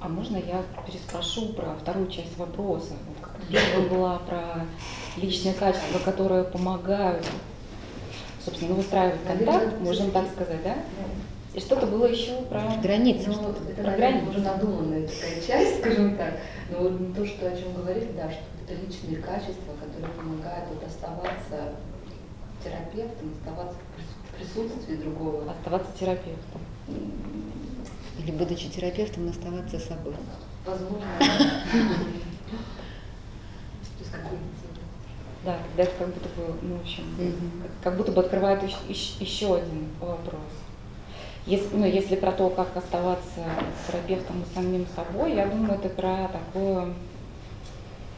А можно я переспрошу про вторую часть вопроса? Вот первая была про личные качества, которые помогают, собственно, выстраивать контакт, можем так сказать, да? И что-то было еще про границы. Ну, что-то это, про наверное, границы. Уже надуманная такая часть, скажем так. Но вот то, что, о чем говорили, да, что это личные качества, которые помогают вот оставаться терапевтом, оставаться в присутствии другого. Оставаться терапевтом. Или, будучи терапевтом, оставаться собой. Возможно. Да, когда это как будто бы, ну, в общем, как будто бы открывает еще один вопрос. Если, ну, если про то, как оставаться терапевтом и самим собой, я думаю, это про такое...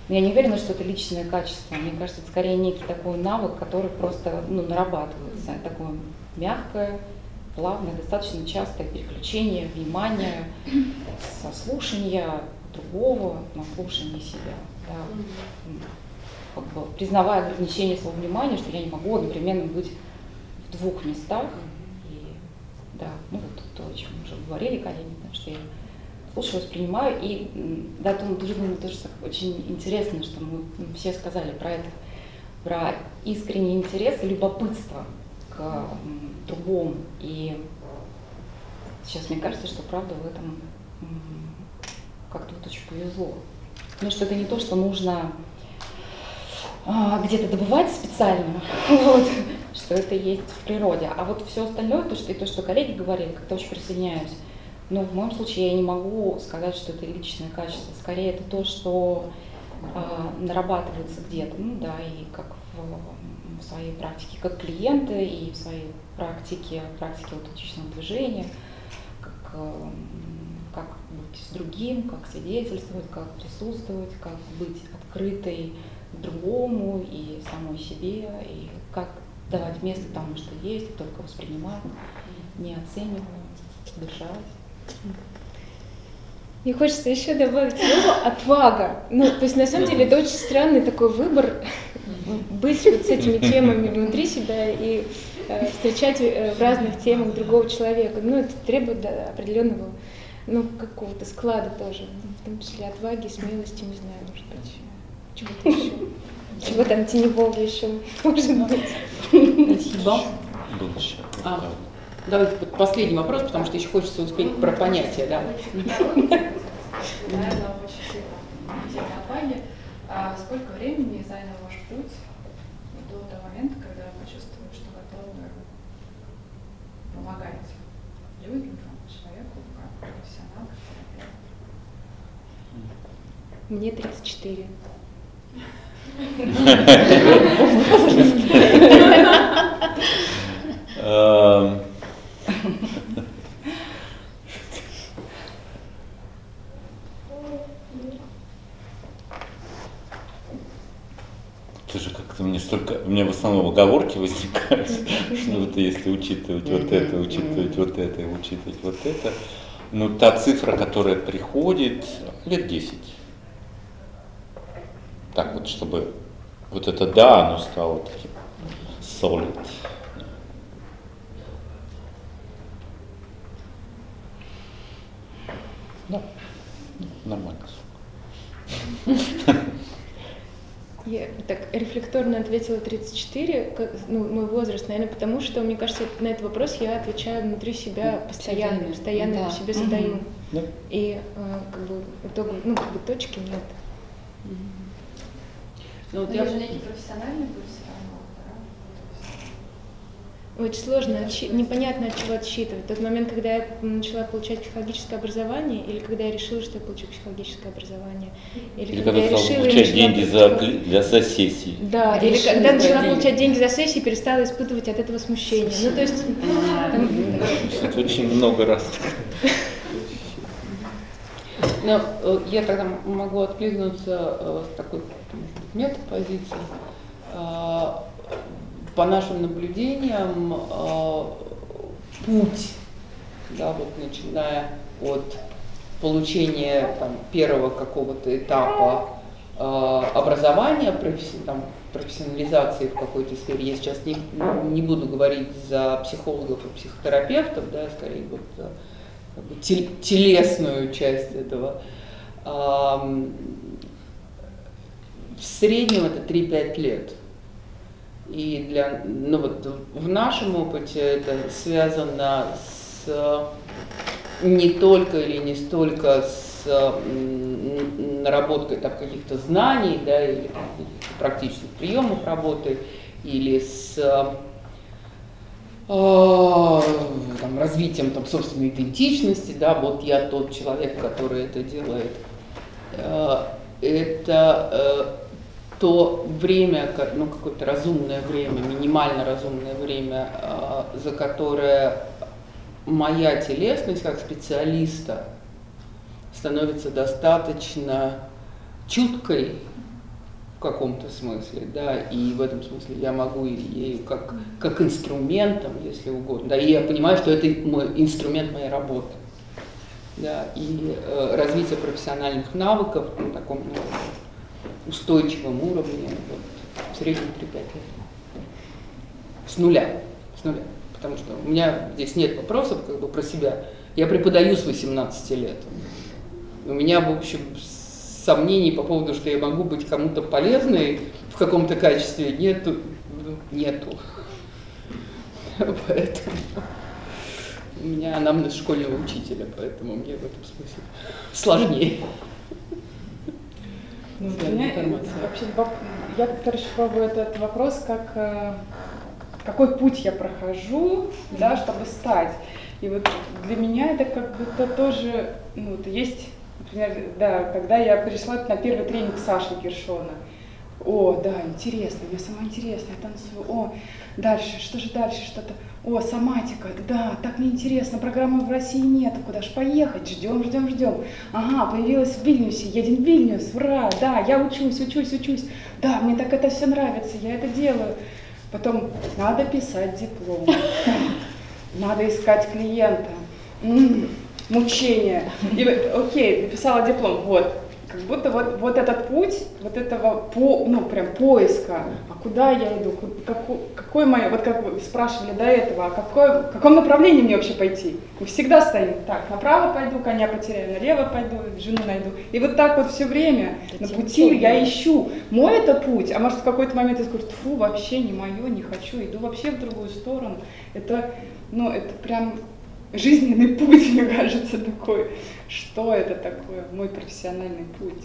Я не уверена, что это личное качество. Мне кажется, это скорее некий такой навык, который просто ну, нарабатывается. Такое мягкое, плавное, достаточно частое переключение внимания, со слушания другого на слушание себя. Да. Как бы признавая ограничение своего внимания, что я не могу одновременно быть в двух местах. Да, ну вот то, о чем мы уже говорили, коллеги, потому что я слушаю, воспринимаю. И да, думаю, тоже, думаю, тоже очень интересно, что мы все сказали про это, про искренний интерес и любопытство к другому. И сейчас мне кажется, что правда в этом как-то вот очень повезло. Ну что это не то, что нужно а, где-то добывать специально. Вот. Что это есть в природе. А вот все остальное, то, что, и то, что коллеги говорили, как-то очень присоединяюсь. Но в моем случае я не могу сказать, что это личное качество. Скорее, это то, что э, нарабатывается где-то. Ну да, и как в, в своей практике как клиента, и в своей практике, практике аутентичного движения, как, э, как быть с другим, как свидетельствовать, как присутствовать, как быть открытой другому и самой себе, и как давать место тому, что есть, только воспринимать. не оценивала, держалась. Мне хочется еще добавить слово «отвага». Ну, то есть, на самом деле, это очень странный такой выбор быть вот с этими темами внутри себя и э, встречать в разных темах другого человека. Ну, это требует да, определенного, ну, какого-то склада тоже, в том числе отваги, смелости, не знаю, может быть, чего-то еще. Чего там теневого еще может быть. Спасибо. Давайте последний вопрос, потому что еще хочется успеть про понятие. Да, сколько времени занял ваш путь до того момента, когда вы почувствовали, что готовы помогать людям, человеку, как профессионал? Мне тридцать четыре. Тоже как-то мне столько, у меня в основном оговорки возникают, что вот если учитывать вот это, учитывать вот это, учитывать вот это, но та цифра, которая приходит, лет десять. Так вот, чтобы вот это «да», оно стало таким solid. Да, нормально. Я так рефлекторно ответила тридцать четыре, как, ну, мой возраст, наверное, потому что, мне кажется, на этот вопрос я отвечаю внутри себя постоянно, постоянно да. себе задаю. Да. И э, как бы, итог, ну, как бы точки нет. Ну, я же некий профессиональный был все равно, да? Очень сложно, отчи... непонятно, от чего отсчитывать. Тот момент, когда я начала получать психологическое образование, или когда я решила, что я получу психологическое образование, или, или когда, когда я решила, получать деньги за... для сессии. Да, или решила, когда начала деньги. получать деньги за сессии, перестала испытывать от этого смущение. Смущение. Ну, то есть... Это очень много раз. Но я тогда могу откликнуться с такой метапозиции. По нашим наблюдениям, путь, да, вот, начиная от получения там, первого какого-то этапа образования, там, профессионализации в какой-то сфере, я сейчас не, не буду говорить за психологов и психотерапевтов, да, скорее вот, как бы телесную часть этого. В среднем это три-пять лет. И для, ну вот, в нашем опыте это связано с, не только или не столько с наработкой там, каких-то знаний, да, или практических приемов работы, или с там, развитием там, собственной идентичности, да, вот я тот человек, который это делает. Это то время, ну, какое-то разумное время, минимально разумное время, за которое моя телесность как специалиста становится достаточно чуткой в каком-то смысле, да, и в этом смысле я могу ею как, как инструментом, если угодно, да, и я понимаю, что это мой, инструмент моей работы. Да, и э, развитие профессиональных навыков на таком ну, устойчивом уровне вот, в среднем три-пять лет. С нуля, с нуля. Потому что у меня здесь нет вопросов как бы, про себя. Я преподаю с восемнадцати лет. У меня, в общем, сомнений по поводу, что я могу быть кому-то полезной в каком-то качестве, нету. нету. Поэтому... У меня анамнез школьного учителя, поэтому мне в этом смысле сложнее. Ну, меня, вообще, я расшифровываю этот вопрос как какой путь я прохожу, да, чтобы стать. И вот для меня это как будто тоже ну, вот есть, например, да, когда я пришла на первый тренинг Саши Гиршона. О, да, интересно, я сама интересная, я танцую. О, дальше, что же дальше, что-то. О, соматика, да, так мне интересно, программы в России нет, куда же поехать, ждем, ждем, ждем. Ага, появилась в Вильнюсе, едем в Вильнюс, ура, да, я учусь, учусь, учусь. Да, мне так это все нравится, я это делаю. Потом, надо писать диплом. надо искать клиента. М-м, мучение. И, окей, написала диплом, вот. Как будто вот, вот этот путь, вот этого по, ну, прям поиска, а куда я иду, как, какой мое, вот как вы спрашивали до этого, а какое, в каком направлении мне вообще пойти? Мы всегда стоим, так, направо пойду, коня потеряю, налево пойду, жену найду. И вот так вот все время это на пути тем, я да. ищу, мой это путь, а может в какой-то момент я скажу, тьфу, вообще не мое, не хочу, иду вообще в другую сторону. Это, ну, это прям... жизненный путь, мне кажется, такой. Что это такое? Мой профессиональный путь.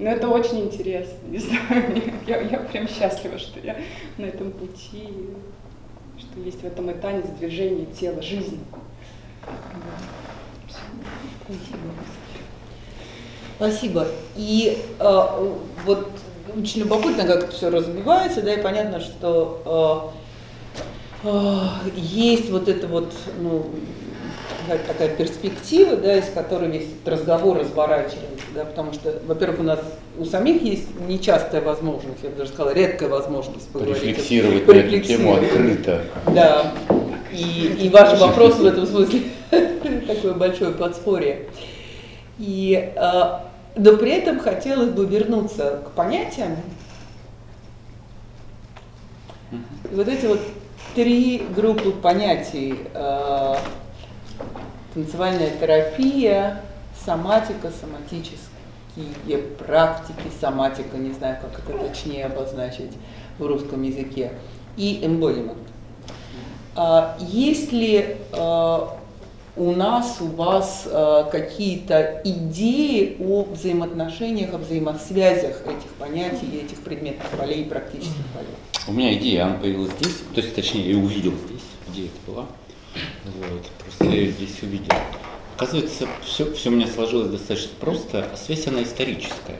Но это очень интересно. Не знаю, я, я прям счастлива, что я на этом пути, что есть в этом и танец, движение тела, жизни. Спасибо. И а, вот очень любопытно, как это все развивается, да, и понятно, что... А, есть вот эта вот, ну, такая перспектива, да, из которой весь этот разговор разворачивается, да, потому что, во-первых, у нас у самих есть нечастая возможность, я бы даже сказала, редкая возможность поговорить. Рефлексировать на эту тему открыто. Да, и, и ваш вопрос в этом смысле такое большое подспорье. И, но при этом хотелось бы вернуться к понятиям. И вот эти вот три группы понятий – танцевальная терапия, соматика, соматические практики, соматика, не знаю, как это точнее обозначить в русском языке, и эмбодимент. Есть ли у нас, у вас какие-то идеи о взаимоотношениях, о взаимосвязях этих понятий и этих предметных полей и практических полей? У меня идея, она появилась здесь, то есть, точнее, я увидел здесь, где это была, вот, просто я ее здесь увидел. Оказывается, все, все у меня сложилось достаточно просто, а связь она историческая.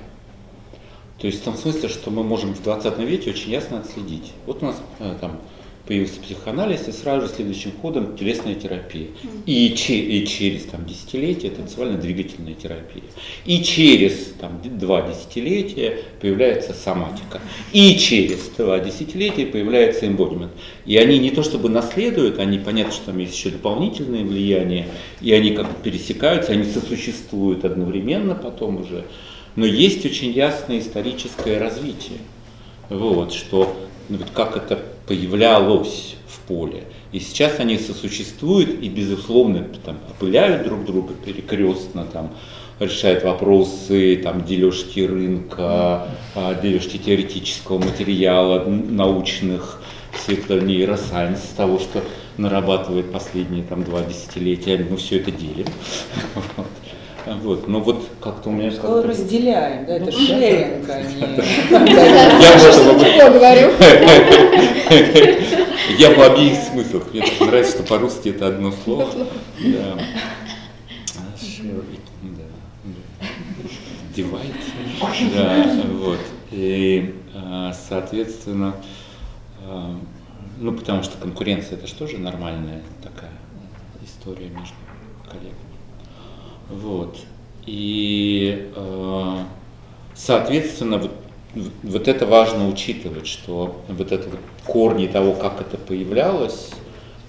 То есть в том смысле, что мы можем в двадцатом веке очень ясно отследить. Вот у нас там появился психоанализ, и сразу же следующим ходом телесная терапия. И, че, и через там, десятилетия танцевально-двигательная терапия. И через там, два десятилетия появляется соматика. И через два десятилетия появляется эмбодимент. И они не то чтобы наследуют, они понятно, что там есть еще дополнительные влияния, и они как бы пересекаются, они сосуществуют одновременно потом уже. Но есть очень ясное историческое развитие. Вот, что ну, вот как это появлялось в поле. И сейчас они сосуществуют и, безусловно, там, опыляют друг друга перекрестно, там, решают вопросы там, дележки рынка, дележки теоретического материала, научных, все это нейросайенс, того, что нарабатывает последние там, два десятилетия, мы все это делим. Вот, ну вот как-то у меня... Что разделяем, да, это шеринг, а не... Я что-то говорю. Я в обеих смыслах. Мне так нравится, что по-русски это одно слово. Девайд. Вот. И, соответственно, ну потому что конкуренция, это же тоже нормальная такая история между коллегами. Вот. И, э, соответственно, вот, вот это важно учитывать, что вот это вот корни того, как это появлялось,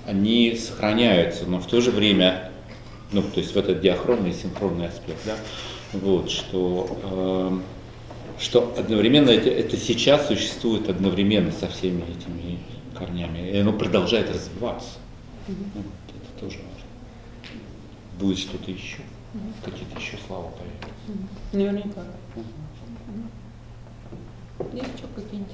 они сохраняются, но в то же время, ну, то есть в этот диахронный и синхронный аспект, да, вот, что, э, что одновременно это, это сейчас существует одновременно со всеми этими корнями, и оно продолжает развиваться. Mm-hmm. Это тоже важно. Будет что-то еще. Какие-то еще слова появятся. Наверняка. Угу. Есть что какие-нибудь?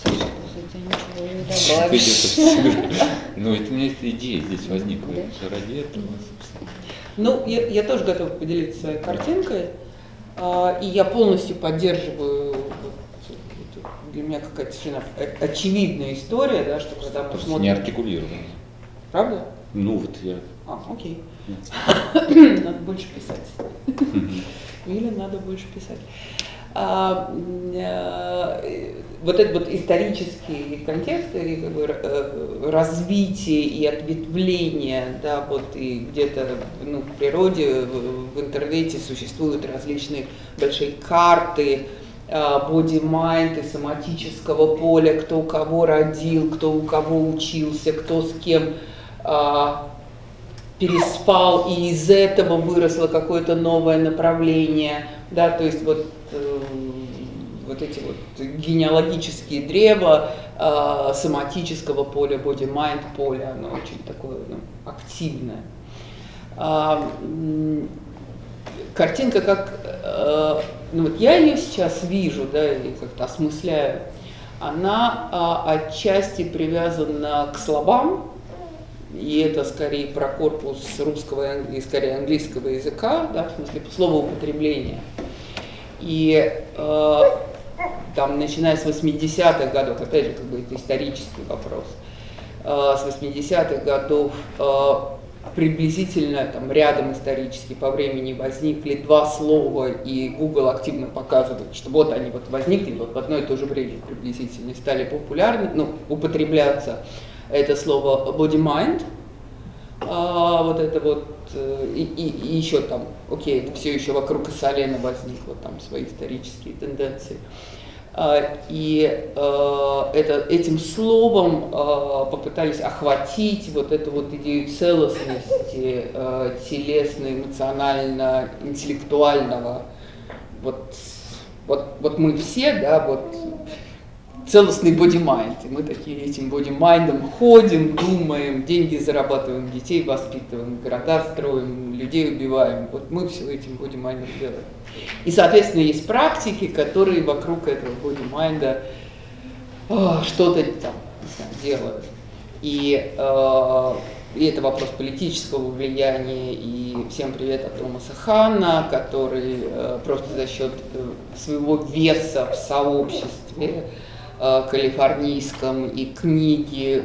Саша, кстати, ничего не добавишь. Ну, это у меня идея здесь возникла. Ради этого, собственно. Ну, я тоже готова поделиться своей картинкой. И я полностью поддерживаю. Для меня какая-то совершенно очевидная история, да, что когда мы смотрим... Не артикулированная. Правда? Ну, вот я... А, окей. Надо больше писать. Или надо больше писать. А, э, вот этот вот исторический контекст, и, как бы, развитие и ответвление, да, вот и где-то ну, в природе, в, в интернете существуют различные большие карты боди-майнд и соматического поля, кто кого родил, кто у кого учился, кто с кем а, переспал, и из этого выросло какое-то новое направление, да, то есть вот, э, вот эти вот генеалогические древа э, соматического поля, боди-майнд поля, оно очень такое, ну, активное. А, картинка как... Э, Ну, вот я ее сейчас вижу, да, и как-то осмысляю, она а, отчасти привязана к слогам, и это скорее про корпус русского и скорее английского языка, да, в смысле словоупотребления. И э, там, начиная с восьмидесятых годов, опять же, как бы это исторический вопрос, э, с восьмидесятых годов э, приблизительно там рядом исторически по времени возникли два слова, и Google активно показывает, что вот они вот возникли, вот в одно и то же время приблизительно стали популярны, ну, употребляться. Это слово body-mind, а, вот это вот, и, и, и еще там, окей, это все еще вокруг Иссалена возникло, там свои исторические тенденции. И э, это, этим словом э, попытались охватить вот эту вот идею целостности э, телесно-эмоционально-интеллектуального. Вот, вот, вот мы все, да, вот целостный бодимайнд. И мы такие этим бодимайндом ходим, думаем, деньги зарабатываем, детей воспитываем, города строим, людей убиваем. Вот мы все этим бодимайндом делаем. И, соответственно, есть практики, которые вокруг этого бодимайнда что-то там, не знаю, делают. И, э, и это вопрос политического влияния. И всем привет от Томаса Хана, который э, просто за счет своего веса в сообществе э, калифорнийском и книги э,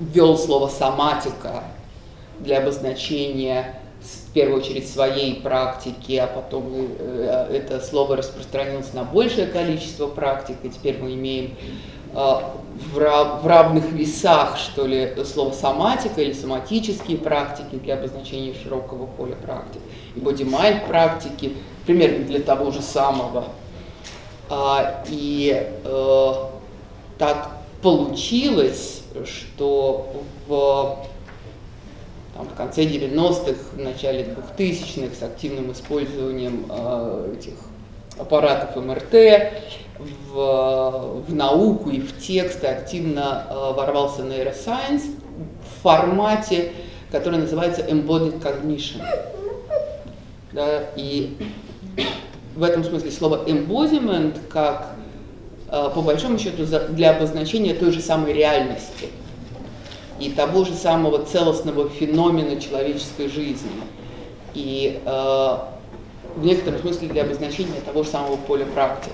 ввел слово «соматика» для обозначения в первую очередь своей практики, а потом это слово распространилось на большее количество практик, и теперь мы имеем в равных весах, что ли, слово «соматика» или «соматические практики» для обозначения широкого поля практик, и «бодимайнд» практики, примерно для того же самого. И так получилось, что в... в конце девяностых, в начале двухтысячных с активным использованием э, этих аппаратов эм эр тэ в, в науку и в тексты активно э, ворвался нейросайенс в формате, который называется Embodied Cognition. Да, и в этом смысле слово «embodiment» как, э, по большому счету, для обозначения той же самой реальности и того же самого целостного феномена человеческой жизни. И э, в некотором смысле для обозначения того же самого поля практик.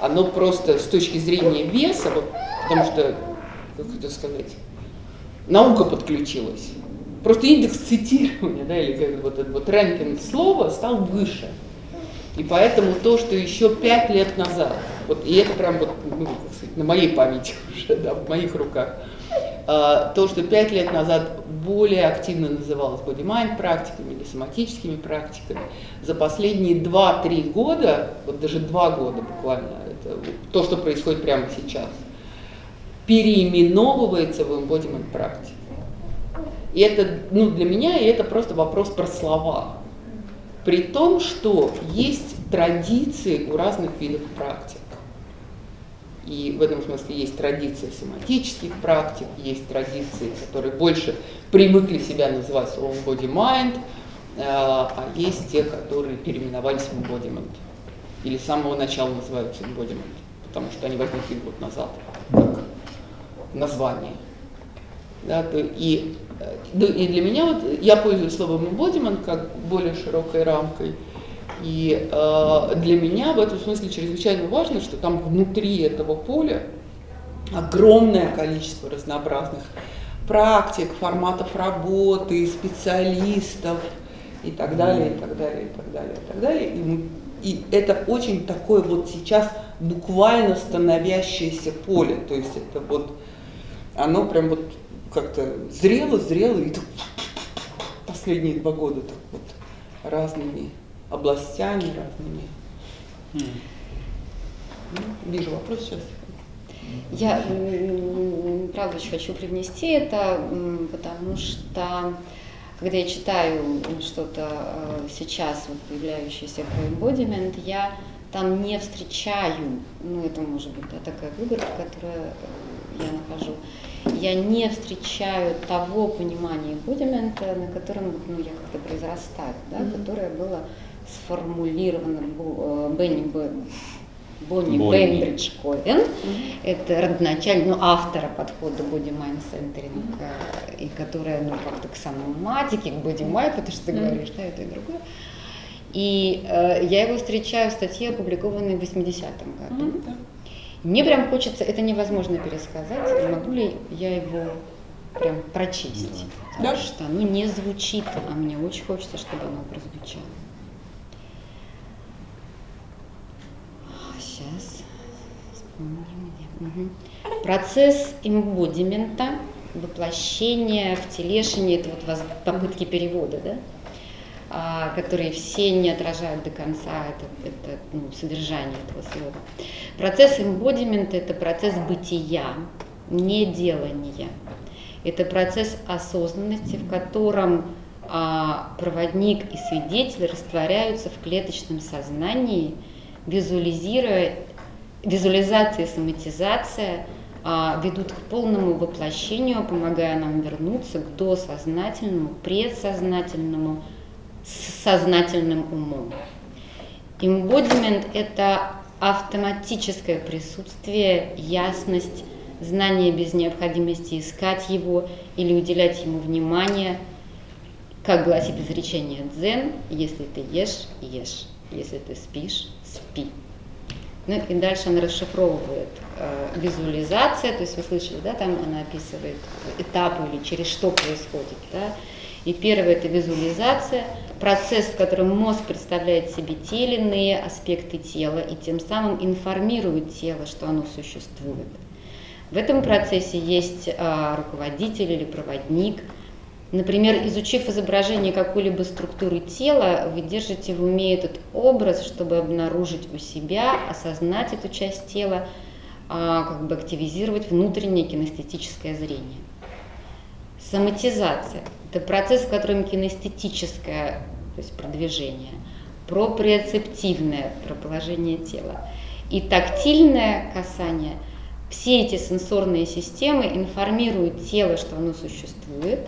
Оно просто с точки зрения веса, вот, потому что, как это сказать, наука подключилась. Просто индекс цитирования, да, или как вот этот вот рэнкинг слова стал выше. И поэтому то, что еще пять лет назад, вот, и это прям вот, ну, как сказать, на моей памяти уже, да, в моих руках, то, что пять лет назад более активно называлось бодимайнд практиками или соматическими практиками, за последние два-три года, вот даже два года буквально, это то, что происходит прямо сейчас, переименовывается в эмбодимент практики. И это, ну, для меня и это просто вопрос про слова. При том, что есть традиции у разных видов практик. И в этом смысле есть традиции соматических практик, есть традиции, которые больше привыкли себя называть словом «бодимайнд», а есть те, которые переименовались в «эмбодимент». Или с самого начала называются «эмбодимент», потому что они возникли год назад, как название. Да, то и, и для меня, вот, я пользуюсь словом «эмбодимент» как более широкой рамкой. И э, для меня в этом смысле чрезвычайно важно, что там внутри этого поля огромное количество разнообразных практик, форматов работы, специалистов и так далее, и так далее, и так далее, и так далее. И, и это очень такое вот сейчас буквально становящееся поле, то есть это вот, оно прям вот как-то зрело, зрело, и так последние два года так вот разными областями разными Вижу вопрос сейчас. Я, правда, очень хочу привнести это, потому что, когда я читаю что-то сейчас, вот, появляющееся про эмбодимент, я там не встречаю, ну, это может быть, да, такая выборка, которую я нахожу, я не встречаю того понимания эмбодимента, на котором, ну, я как-то произрастаю, да, mm-hmm. которое было сформулировано Бонни Бонни Бейнбриджко, это родоначальник, ну, автора подхода боди-майнд-центринг, и которая, ну, как-то к соматике, к боди-майнд, потому что ты говоришь, да, это и другое. И э, я его встречаю в статье, опубликованной в восьмидесятом году. Mm-hmm. Мне прям хочется, это невозможно пересказать, могу ли я его прям прочесть, потому что оно не звучит, а мне очень хочется, чтобы оно прозвучало. Сейчас, вспомним, угу. Процесс эмбодимента, воплощения, втелешения, это вот попытки перевода, да? А, которые все не отражают до конца это, это, ну, содержание этого слова. Процесс эмбодимента – это процесс бытия, неделания. Это процесс осознанности, в котором а, проводник и свидетель растворяются в клеточном сознании, визуализируя, визуализация и соматизация а, ведут к полному воплощению, помогая нам вернуться к досознательному, предсознательному, с сознательным умом. Эмбодимент – это автоматическое присутствие, ясность, знание без необходимости искать его или уделять ему внимание. Как гласит изречение дзен, если ты ешь – ешь. Если ты спишь, спи. Ну и дальше она расшифровывает э, визуализация, то есть вы слышали, да, там она описывает этапы или через что происходит, да. И первое – это визуализация, процесс, в котором мозг представляет себе те или иные аспекты тела и тем самым информирует тело, что оно существует. В этом процессе есть э, руководитель или проводник. Например, изучив изображение какой-либо структуры тела, вы держите в уме этот образ, чтобы обнаружить у себя, осознать эту часть тела, как бы активизировать внутреннее кинестетическое зрение. Соматизация – это процесс, в котором кинестетическое, то есть продвижение, проприоцептивное проположение тела и тактильное касание. Все эти сенсорные системы информируют тело, что оно существует.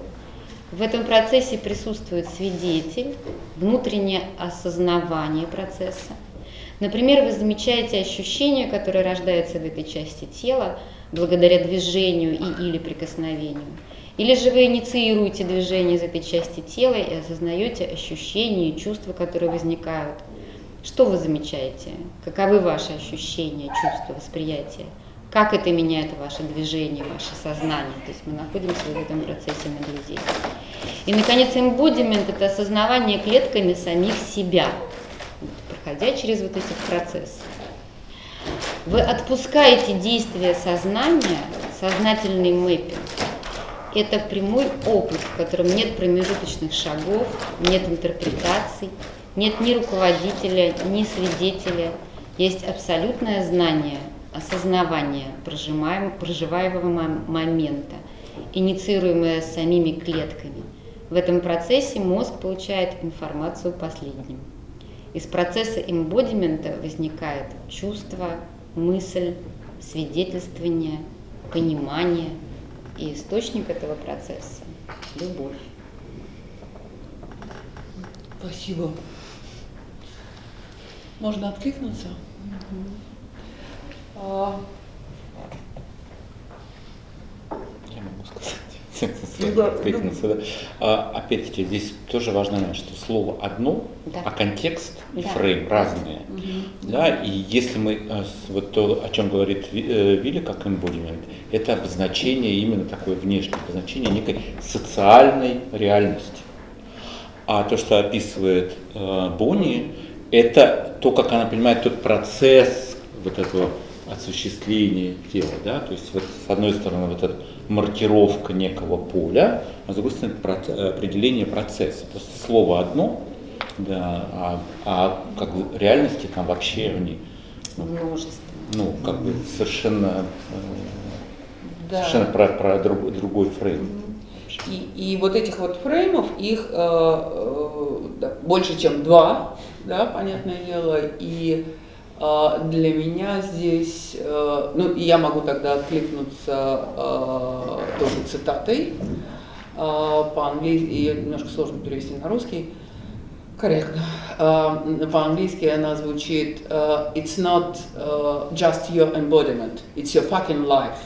В этом процессе присутствует свидетель, внутреннее осознавание процесса. Например, вы замечаете ощущение, которое рождается в этой части тела благодаря движению и или прикосновению. Или же вы инициируете движение из этой части тела и осознаете ощущения и чувства, которые возникают. Что вы замечаете? Каковы ваши ощущения, чувства, восприятия? Как это меняет ваше движение, ваше сознание. То есть мы находимся в этом процессе наблюдения. И, наконец, эмбодимент – это осознавание клетками самих себя, проходя через вот эти процессы. Вы отпускаете действие сознания, сознательный мэппинг. Это прямой опыт, в котором нет промежуточных шагов, нет интерпретаций, нет ни руководителя, ни свидетеля. Есть абсолютное знание, осознавание проживаемого момента, инициируемое самими клетками. В этом процессе мозг получает информацию последним. Из процесса эмбодимента возникает чувство, мысль, свидетельствование, понимание. И источник этого процесса – любовь. Спасибо. Можно откликнуться? Я могу сказать. Опять-таки, здесь тоже важно знать, что слово одно, а контекст и фрейм разные. И если мы, вот то, о чем говорит Виля, как эмбодимент, это обозначение, именно такое внешнее обозначение некой социальной реальности. А то, что описывает Бонни, это то, как она понимает тот процесс вот этого осуществление тела, да, то есть вот, с одной стороны вот эта маркировка некого поля, а с другой стороны про определение процесса. Просто слово одно, Да, а, а как бы реальности там вообще они, ну, множество. Ну, как бы совершенно, да. совершенно про, про друг, другой фрейм. И, и вот этих вот фреймов, их э, да, больше, чем два, да, понятное дело, и э, для меня здесь, э, ну, и я могу тогда откликнуться э, тоже цитатой, э, по-английски, ее немножко сложно перевести на русский. Корректно. Uh, По-английски она звучит uh, «It's not uh, just your embodiment, it's your fucking life».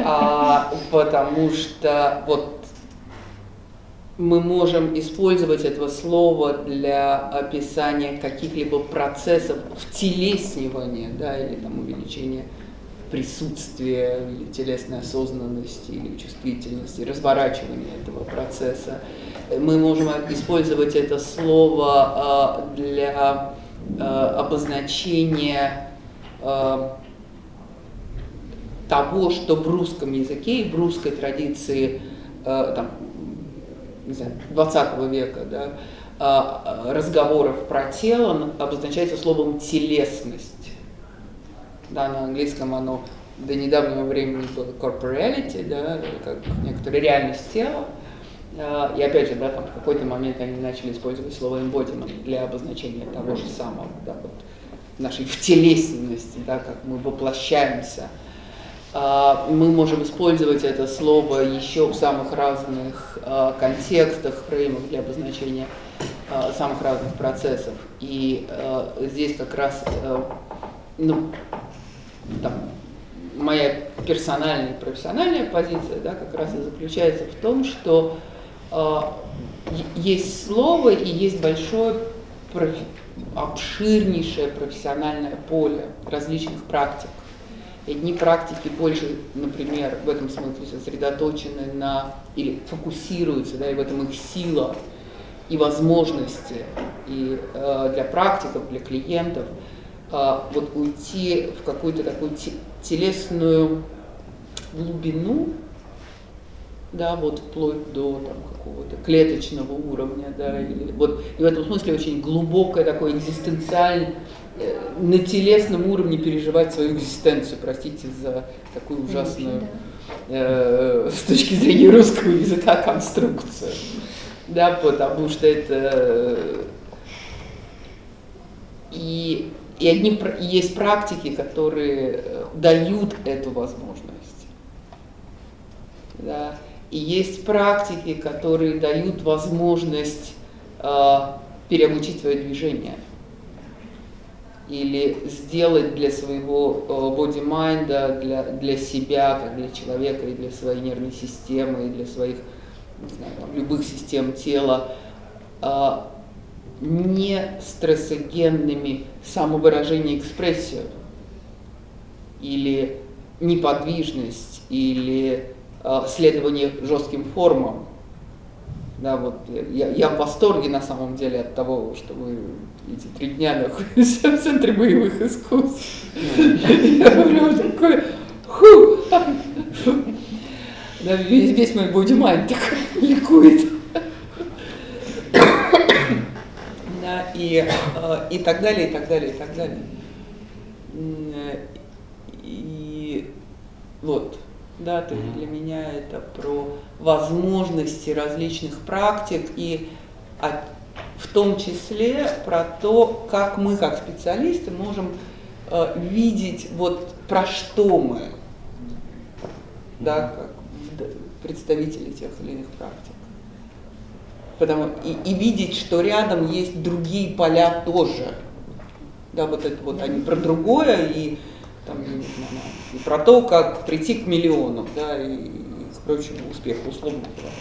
uh, потому что вот мы можем использовать этого слова для описания каких-либо процессов втелеснивания, да, или там увеличения присутствия, или телесной осознанности, или чувствительности, разворачивания этого процесса. Мы можем использовать это слово э, для э, обозначения э, того, что в русском языке и в русской традиции э, там, не знаю, двадцатого века, да, э, разговоров про тело обозначается словом телесность. Да, на английском оно до недавнего времени было corporeality, да, как некоторая реальность тела. И опять же, да, там в какой-то момент они начали использовать слово «embodiment» для обозначения того же самого, да, вот, нашей втелесненности, да, как мы воплощаемся. Мы можем использовать это слово еще в самых разных контекстах, фреймах для обозначения самых разных процессов. И здесь как раз, ну, там, моя персональная и профессиональная позиция, да, как раз и заключается в том, что есть слово и есть большое, обширнейшее профессиональное поле различных практик. И одни практики больше, например, в этом смысле сосредоточены на, или фокусируются, да, и в этом их сила и возможности, и э, для практиков, для клиентов, э, вот уйти в какую-то такую телесную глубину, да, вот вплоть до какого-то клеточного уровня, да, или, вот, и в этом смысле очень глубокое такое экзистенциальное, э, на телесном уровне переживать свою экзистенцию, простите за такую ужасную, э, с точки зрения русского языка, конструкцию, да, потому что это, и, и одни, есть практики, которые дают эту возможность, да. И есть практики, которые дают возможность э, переобучить свое движение или сделать для своего бодимайнда, э, для, для себя, как для человека, и для своей нервной системы, и для своих, не знаю, там, любых систем тела э, не стрессогенными самовыражение, экспрессию или неподвижность, или следование жестким формам. Да, вот, я, я в восторге на самом деле от того, что мы эти три дня находимся в Центре боевых искусств. Я прям такой, ху! Весь мой бодимайнд так ликует. И так далее, и так далее, и так далее. И вот. Да, то есть для меня это про возможности различных практик и от, в том числе про то, как мы, как специалисты, можем э, видеть, вот про что мы, да, как представители тех или иных практик. Потому, и, и видеть, что рядом есть другие поля тоже. Да, вот это вот они про другое и там, не знаю, и про то, как прийти к миллиону, да, и, и к прочему успеху, условно говоря.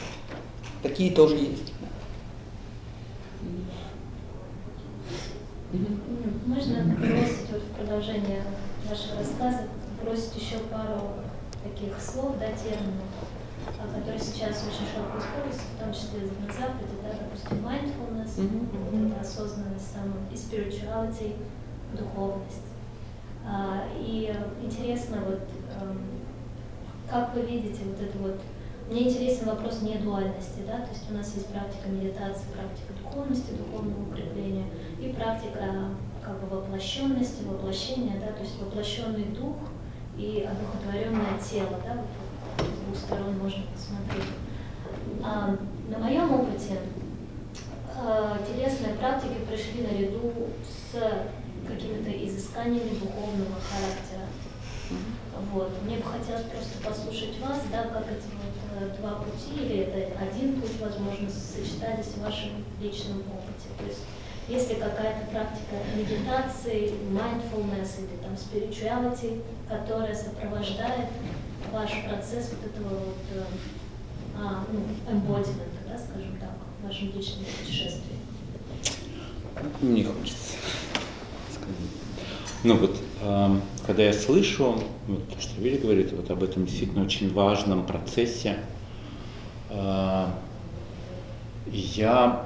Такие тоже есть. Можно бросить вот, в продолжение вашего рассказа, бросить еще пару таких слов, да, терминов, которые сейчас очень широко используются, в том числе на Западе, да, допустим, mindfulness, mm-hmm. вот, осознанность сама, и spirituality, духовность. И интересно, вот, как вы видите вот эту вот Мне интересен вопрос недуальности, да, то есть у нас есть практика медитации, практика духовности, духовного укрепления и практика как бы воплощенности, воплощения, да, то есть воплощенный дух и одухотворенное тело, да, вот с двух сторон можно посмотреть. А на моем опыте а, телесные практики пришли наряду с какими-то изысканиями духовного характера. Вот. Мне бы хотелось просто послушать вас, да, как эти вот два пути, или это один путь, возможно, сочетались в вашем личном опыте. То есть, есть ли какая-то практика медитации, mindfulness или там spirituality, которая сопровождает ваш процесс вот этого вот а, ну, эмбодимента, да, скажем так, в вашем личном путешествии? Не хочется сказать. Ну вот, э, когда я слышу, вот, то, что Виля говорит, вот об этом действительно очень важном процессе, э, я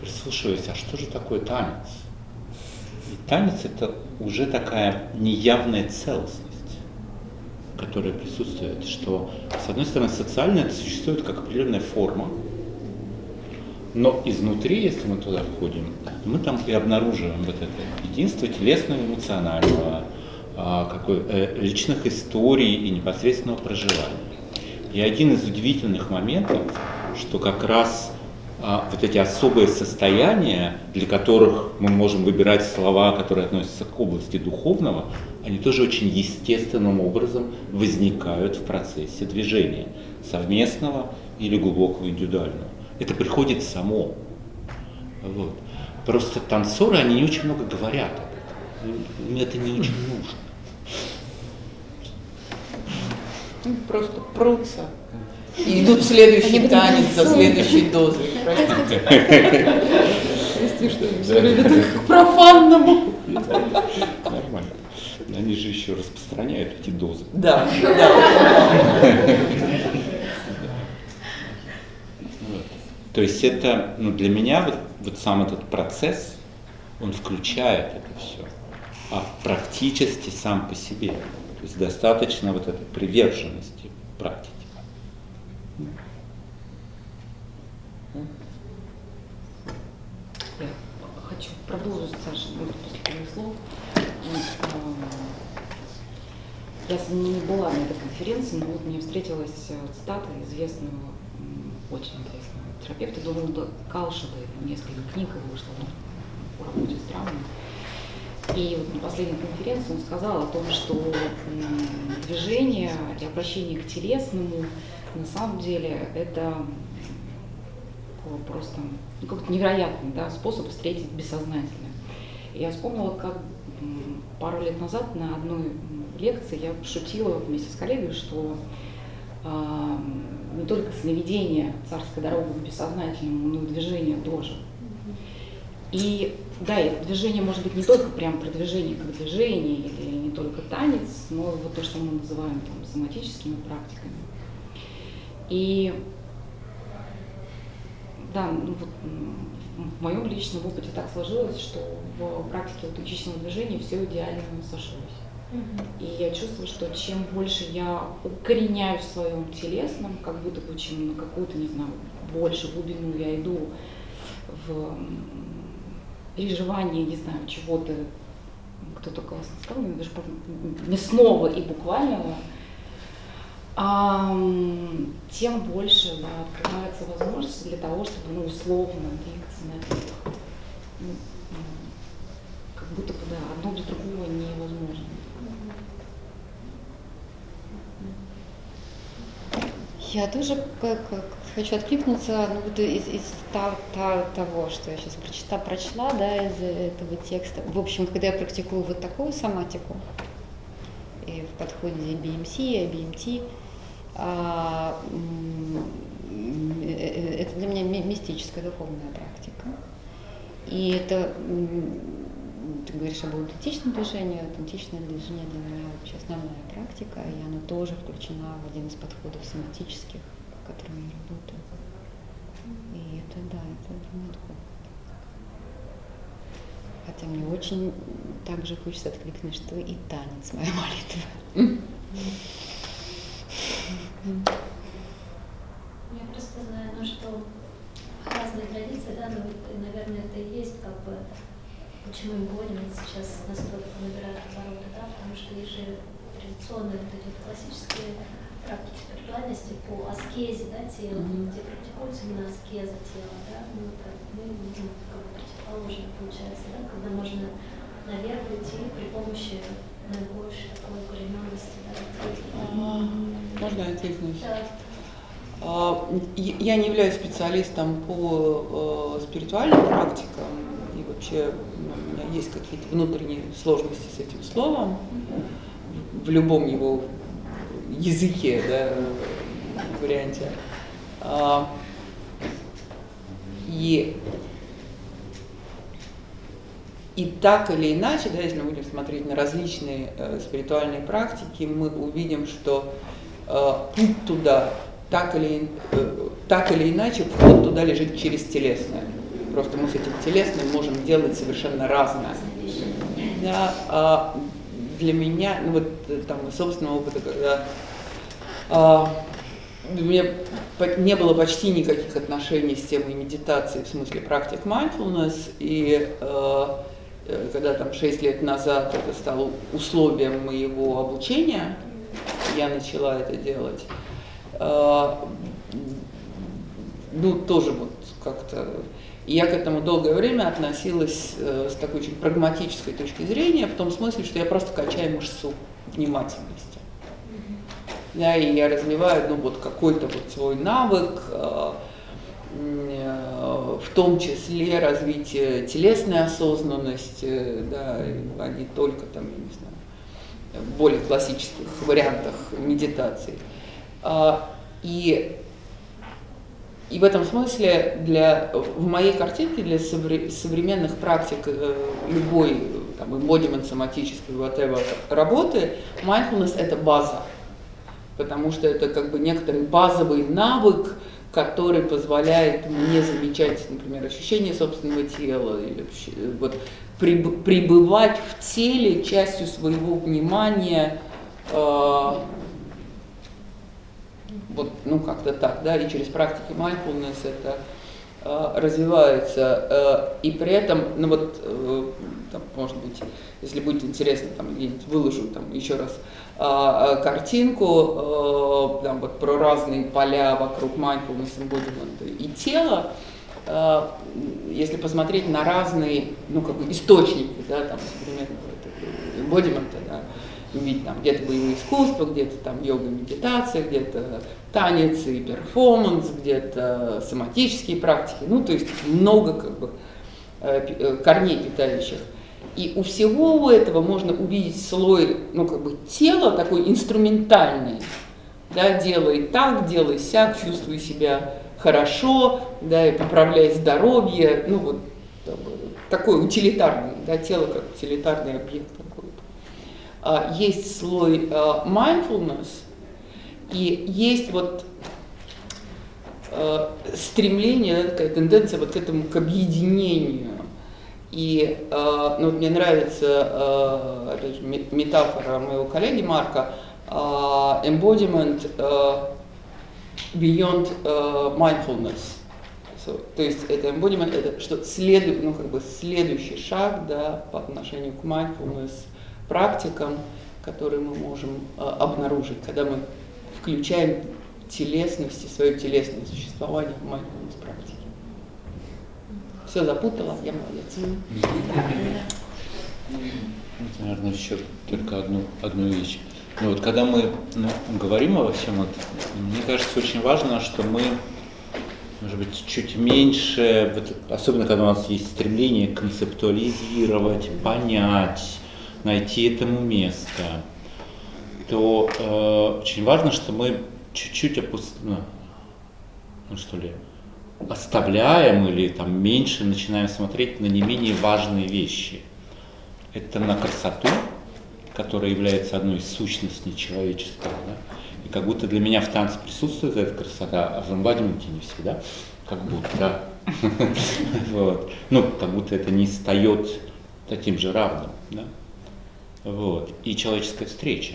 прислушиваюсь, а что же такое танец? Ведь танец – это уже такая неявная целостность, которая присутствует, что, с одной стороны, социально это существует как определенная форма, но изнутри, если мы туда входим, мы там и обнаруживаем вот это единство телесного, эмоционального, личных историй и непосредственного проживания. И один из удивительных моментов, что как раз вот эти особые состояния, для которых мы можем выбирать слова, которые относятся к области духовного, они тоже очень естественным образом возникают в процессе движения, совместного или глубокого индивидуального. Это приходит само. Вот. Просто танцоры, они не очень много говорят об этом. Им это не очень нужно. Просто прутся. И идут в следующий танец, за следующей дозой. Простите, что им все время так к профанному. Нормально. Они же еще распространяют эти дозы. Да. То есть это, ну, для меня вот, вот сам этот процесс, он включает это все, а практически сам по себе. То есть достаточно вот этой приверженности практики. Я хочу продолжить, Саша, после твоих слов. Я не была на этой конференции, но вот мне встретилась цитата известного, очень интересного терапевта Дональда Калшеда, несколько книг его вышло по работе с травмой. И вот на последней конференции он сказал о том, что движение и обращение к телесному на самом деле это просто ну, какой-то невероятный, да, способ встретить бессознательное. Я вспомнила, как пару лет назад на одной лекции я шутила вместе с коллегой, что не только сновидение царской дороги к бессознательному, но и движение тоже. И да, это движение может быть не только прям продвижение как движение, или не только танец, но вот то, что мы называем там соматическими практиками. И да, ну, вот, в моем личном опыте так сложилось, что в практике аутентичного движения все идеально сошлось. И я чувствую, что чем больше я укореняюсь в своем телесном, как будто бы чем на какую-то, не знаю, больше глубину я иду в переживании, не знаю, чего-то, кто-то классно сказал, даже мясного и буквального, тем больше, да, открывается возможность для того, чтобы, ну, условно двигаться наверх. Как будто бы, да, одно без другого невозможно. Я тоже как, как хочу откликнуться, ну, вот из, из та, та, того, что я сейчас прочитала, прочла, да, из этого текста. В общем, когда я практикую вот такую соматику, и в подходе би эм си и эй би эм ти, а, это для меня мистическая духовная практика. И это, ты говоришь об аутентичном движении, аутентичное движение для меня вообще основная практика, и оно тоже включено в один из подходов соматических, с которыми я работаю. И это, да, это моя духовная практика. Хотя мне очень также хочется откликнуть, что и танец моя молитва. сейчас настолько набирают обороты, да, потому что есть же традиционные вот эти классические практики спиритуальности по аскезе, да, тела, mm-hmm. где практикуется именно аскеза тела, да, ну, так, ну, ну как бы противоположно получается, да, когда можно наверх идти при помощи наибольшей такой укорененности, да. Mm-hmm. Можно я откликнусь? Да. Я не являюсь специалистом по спиритуальным практикам, и вообще у меня есть какие-то внутренние сложности с этим словом, в любом его языке, да, варианте. И, и так или иначе, да, если мы будем смотреть на различные спиритуальные практики, мы увидим, что путь туда, Так или, так или иначе, вход туда лежит через телесное. Просто мы с этим телесным можем делать совершенно разное. Да, а для меня, ну вот там из собственного опыта, когда а, у меня не было почти никаких отношений с темой медитации, в смысле практик mindfulness, и а, когда там шесть лет назад это стало условием моего обучения, я начала это делать. Ну, тоже вот как-то... И я к этому долгое время относилась с такой очень прагматической точки зрения, в том смысле, что я просто качаю мышцу внимательности. Да, и я развиваю, ну, вот какой-то вот свой навык, в том числе развитие телесной осознанности, да, а не только там, я не знаю, в более классических вариантах медитации. И, и в этом смысле для, в моей картинке для современных практик любой эмбодимент, соматической, whatever, работы, mindfulness – это база, потому что это как бы некоторый базовый навык, который позволяет мне замечать, например, ощущение собственного тела, или вот, пребывать в теле частью своего внимания, вот, ну, как-то так, да, и через практики mindfulness это э, развивается, э, и при этом, ну, вот, э, там, может быть, если будет интересно, там, где-нибудь выложу, там, еще раз э, картинку, э, там, вот, про разные поля вокруг mindfulness, embodiment и тела, э, если посмотреть на разные, ну, как бы, источники, да, там, современного embodiment, да, там, где-то боевое искусство, где-то там йога, медитация, где-то танец и перформанс, где-то соматические практики, ну то есть много как бы корней питающих. И у всего у этого можно увидеть слой, ну как бы тела такой инструментальный, да, делай так, делай сяк, чувствуй себя хорошо, да, и поправляй здоровье, ну вот такой утилитарный, да, тело как утилитарный объект. Есть слой mindfulness и есть вот стремление, такая тенденция вот к этому, к объединению. И ну, мне нравится, опять же, метафора моего коллеги Марка, embodiment beyond mindfulness. So, то есть это embodiment, это что следует, ну, как бы следующий шаг, да, по отношению к mindfulness практикам, которые мы можем э, обнаружить, когда мы включаем телесность и свое телесное существование в mindfulness практике. Все запутала, я молодец. Наверное, еще только одну, одну вещь. Ну, вот, когда мы ну, говорим обо всем, вот, мне кажется, очень важно, что мы, может быть, чуть меньше, вот, особенно когда у нас есть стремление концептуализировать, понять, найти этому место, то э, очень важно, что мы чуть-чуть опуст... ну, что ли, оставляем или там меньше начинаем смотреть на не менее важные вещи. Это на красоту, которая является одной из сущностей человеческого. Да? И как будто для меня в танце присутствует эта красота, а в эмбодименте не всегда. Как будто. Ну, как будто это не встает таким же равным. Вот. И человеческая встреча,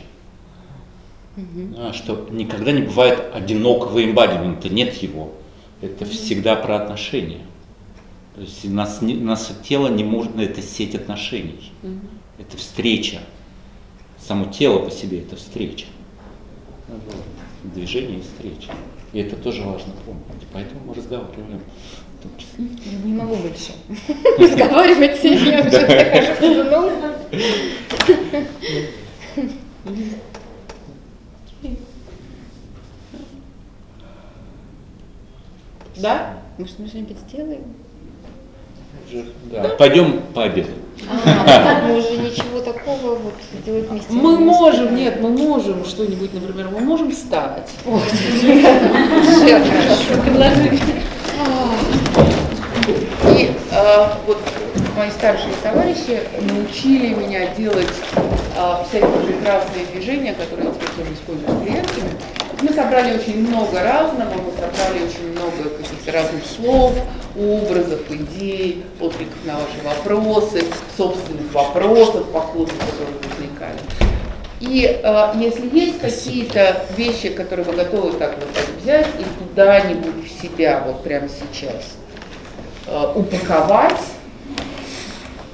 mm-hmm. а, что никогда не бывает одинокого эмбодимента, нет его, это mm-hmm. всегда про отношения, То есть нас, не, наше тело не может, это сеть отношений, угу. это встреча. Само тело по себе это встреча. Вот. Движение и встреча. И это тоже важно помнить. Поэтому мы разговариваем. Не могу больше разговаривать с ним, я уже прихожу в новую. Да? Может, мы что-нибудь сделаем? Да. Да. Пойдем пообедаем. А, мы уже ничего такого вот делать вместе. Мы можем, нет, мы можем что-нибудь, например, мы можем встать. Вот. И вот мои старшие товарищи научили меня делать всякие прекрасные движения, которые я теперь тоже использую с клиентами. Мы собрали очень много разного, мы собрали очень много каких-то разных слов, образов, идей, откликов на ваши вопросы, собственных вопросов, походов, которые возникали. И э, если есть какие-то вещи, которые вы готовы так вот так взять и куда-нибудь в себя вот прямо сейчас э, упаковать,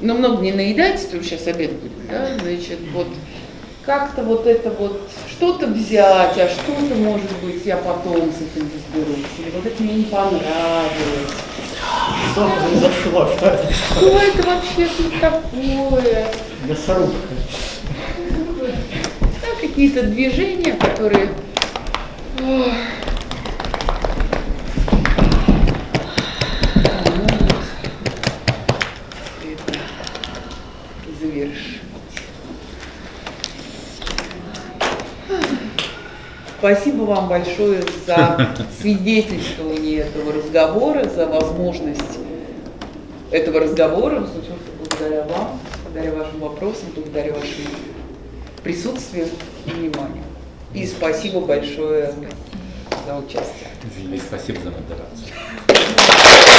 но много не наедать, потому что сейчас обед будет, да, значит, вот как-то вот это вот что-то взять, а что-то, может быть, я потом с этим разберусь, или вот это мне не понравилось. Что это за что? Что это вообще тут такое? Мясорубка. Да, какие-то движения, которые... Ох. Спасибо вам большое за свидетельствование этого разговора, за возможность этого разговора. Благодаря вам, благодаря вашим вопросам, благодаря вашему присутствию и вниманию. И спасибо большое за участие. И спасибо за модерацию.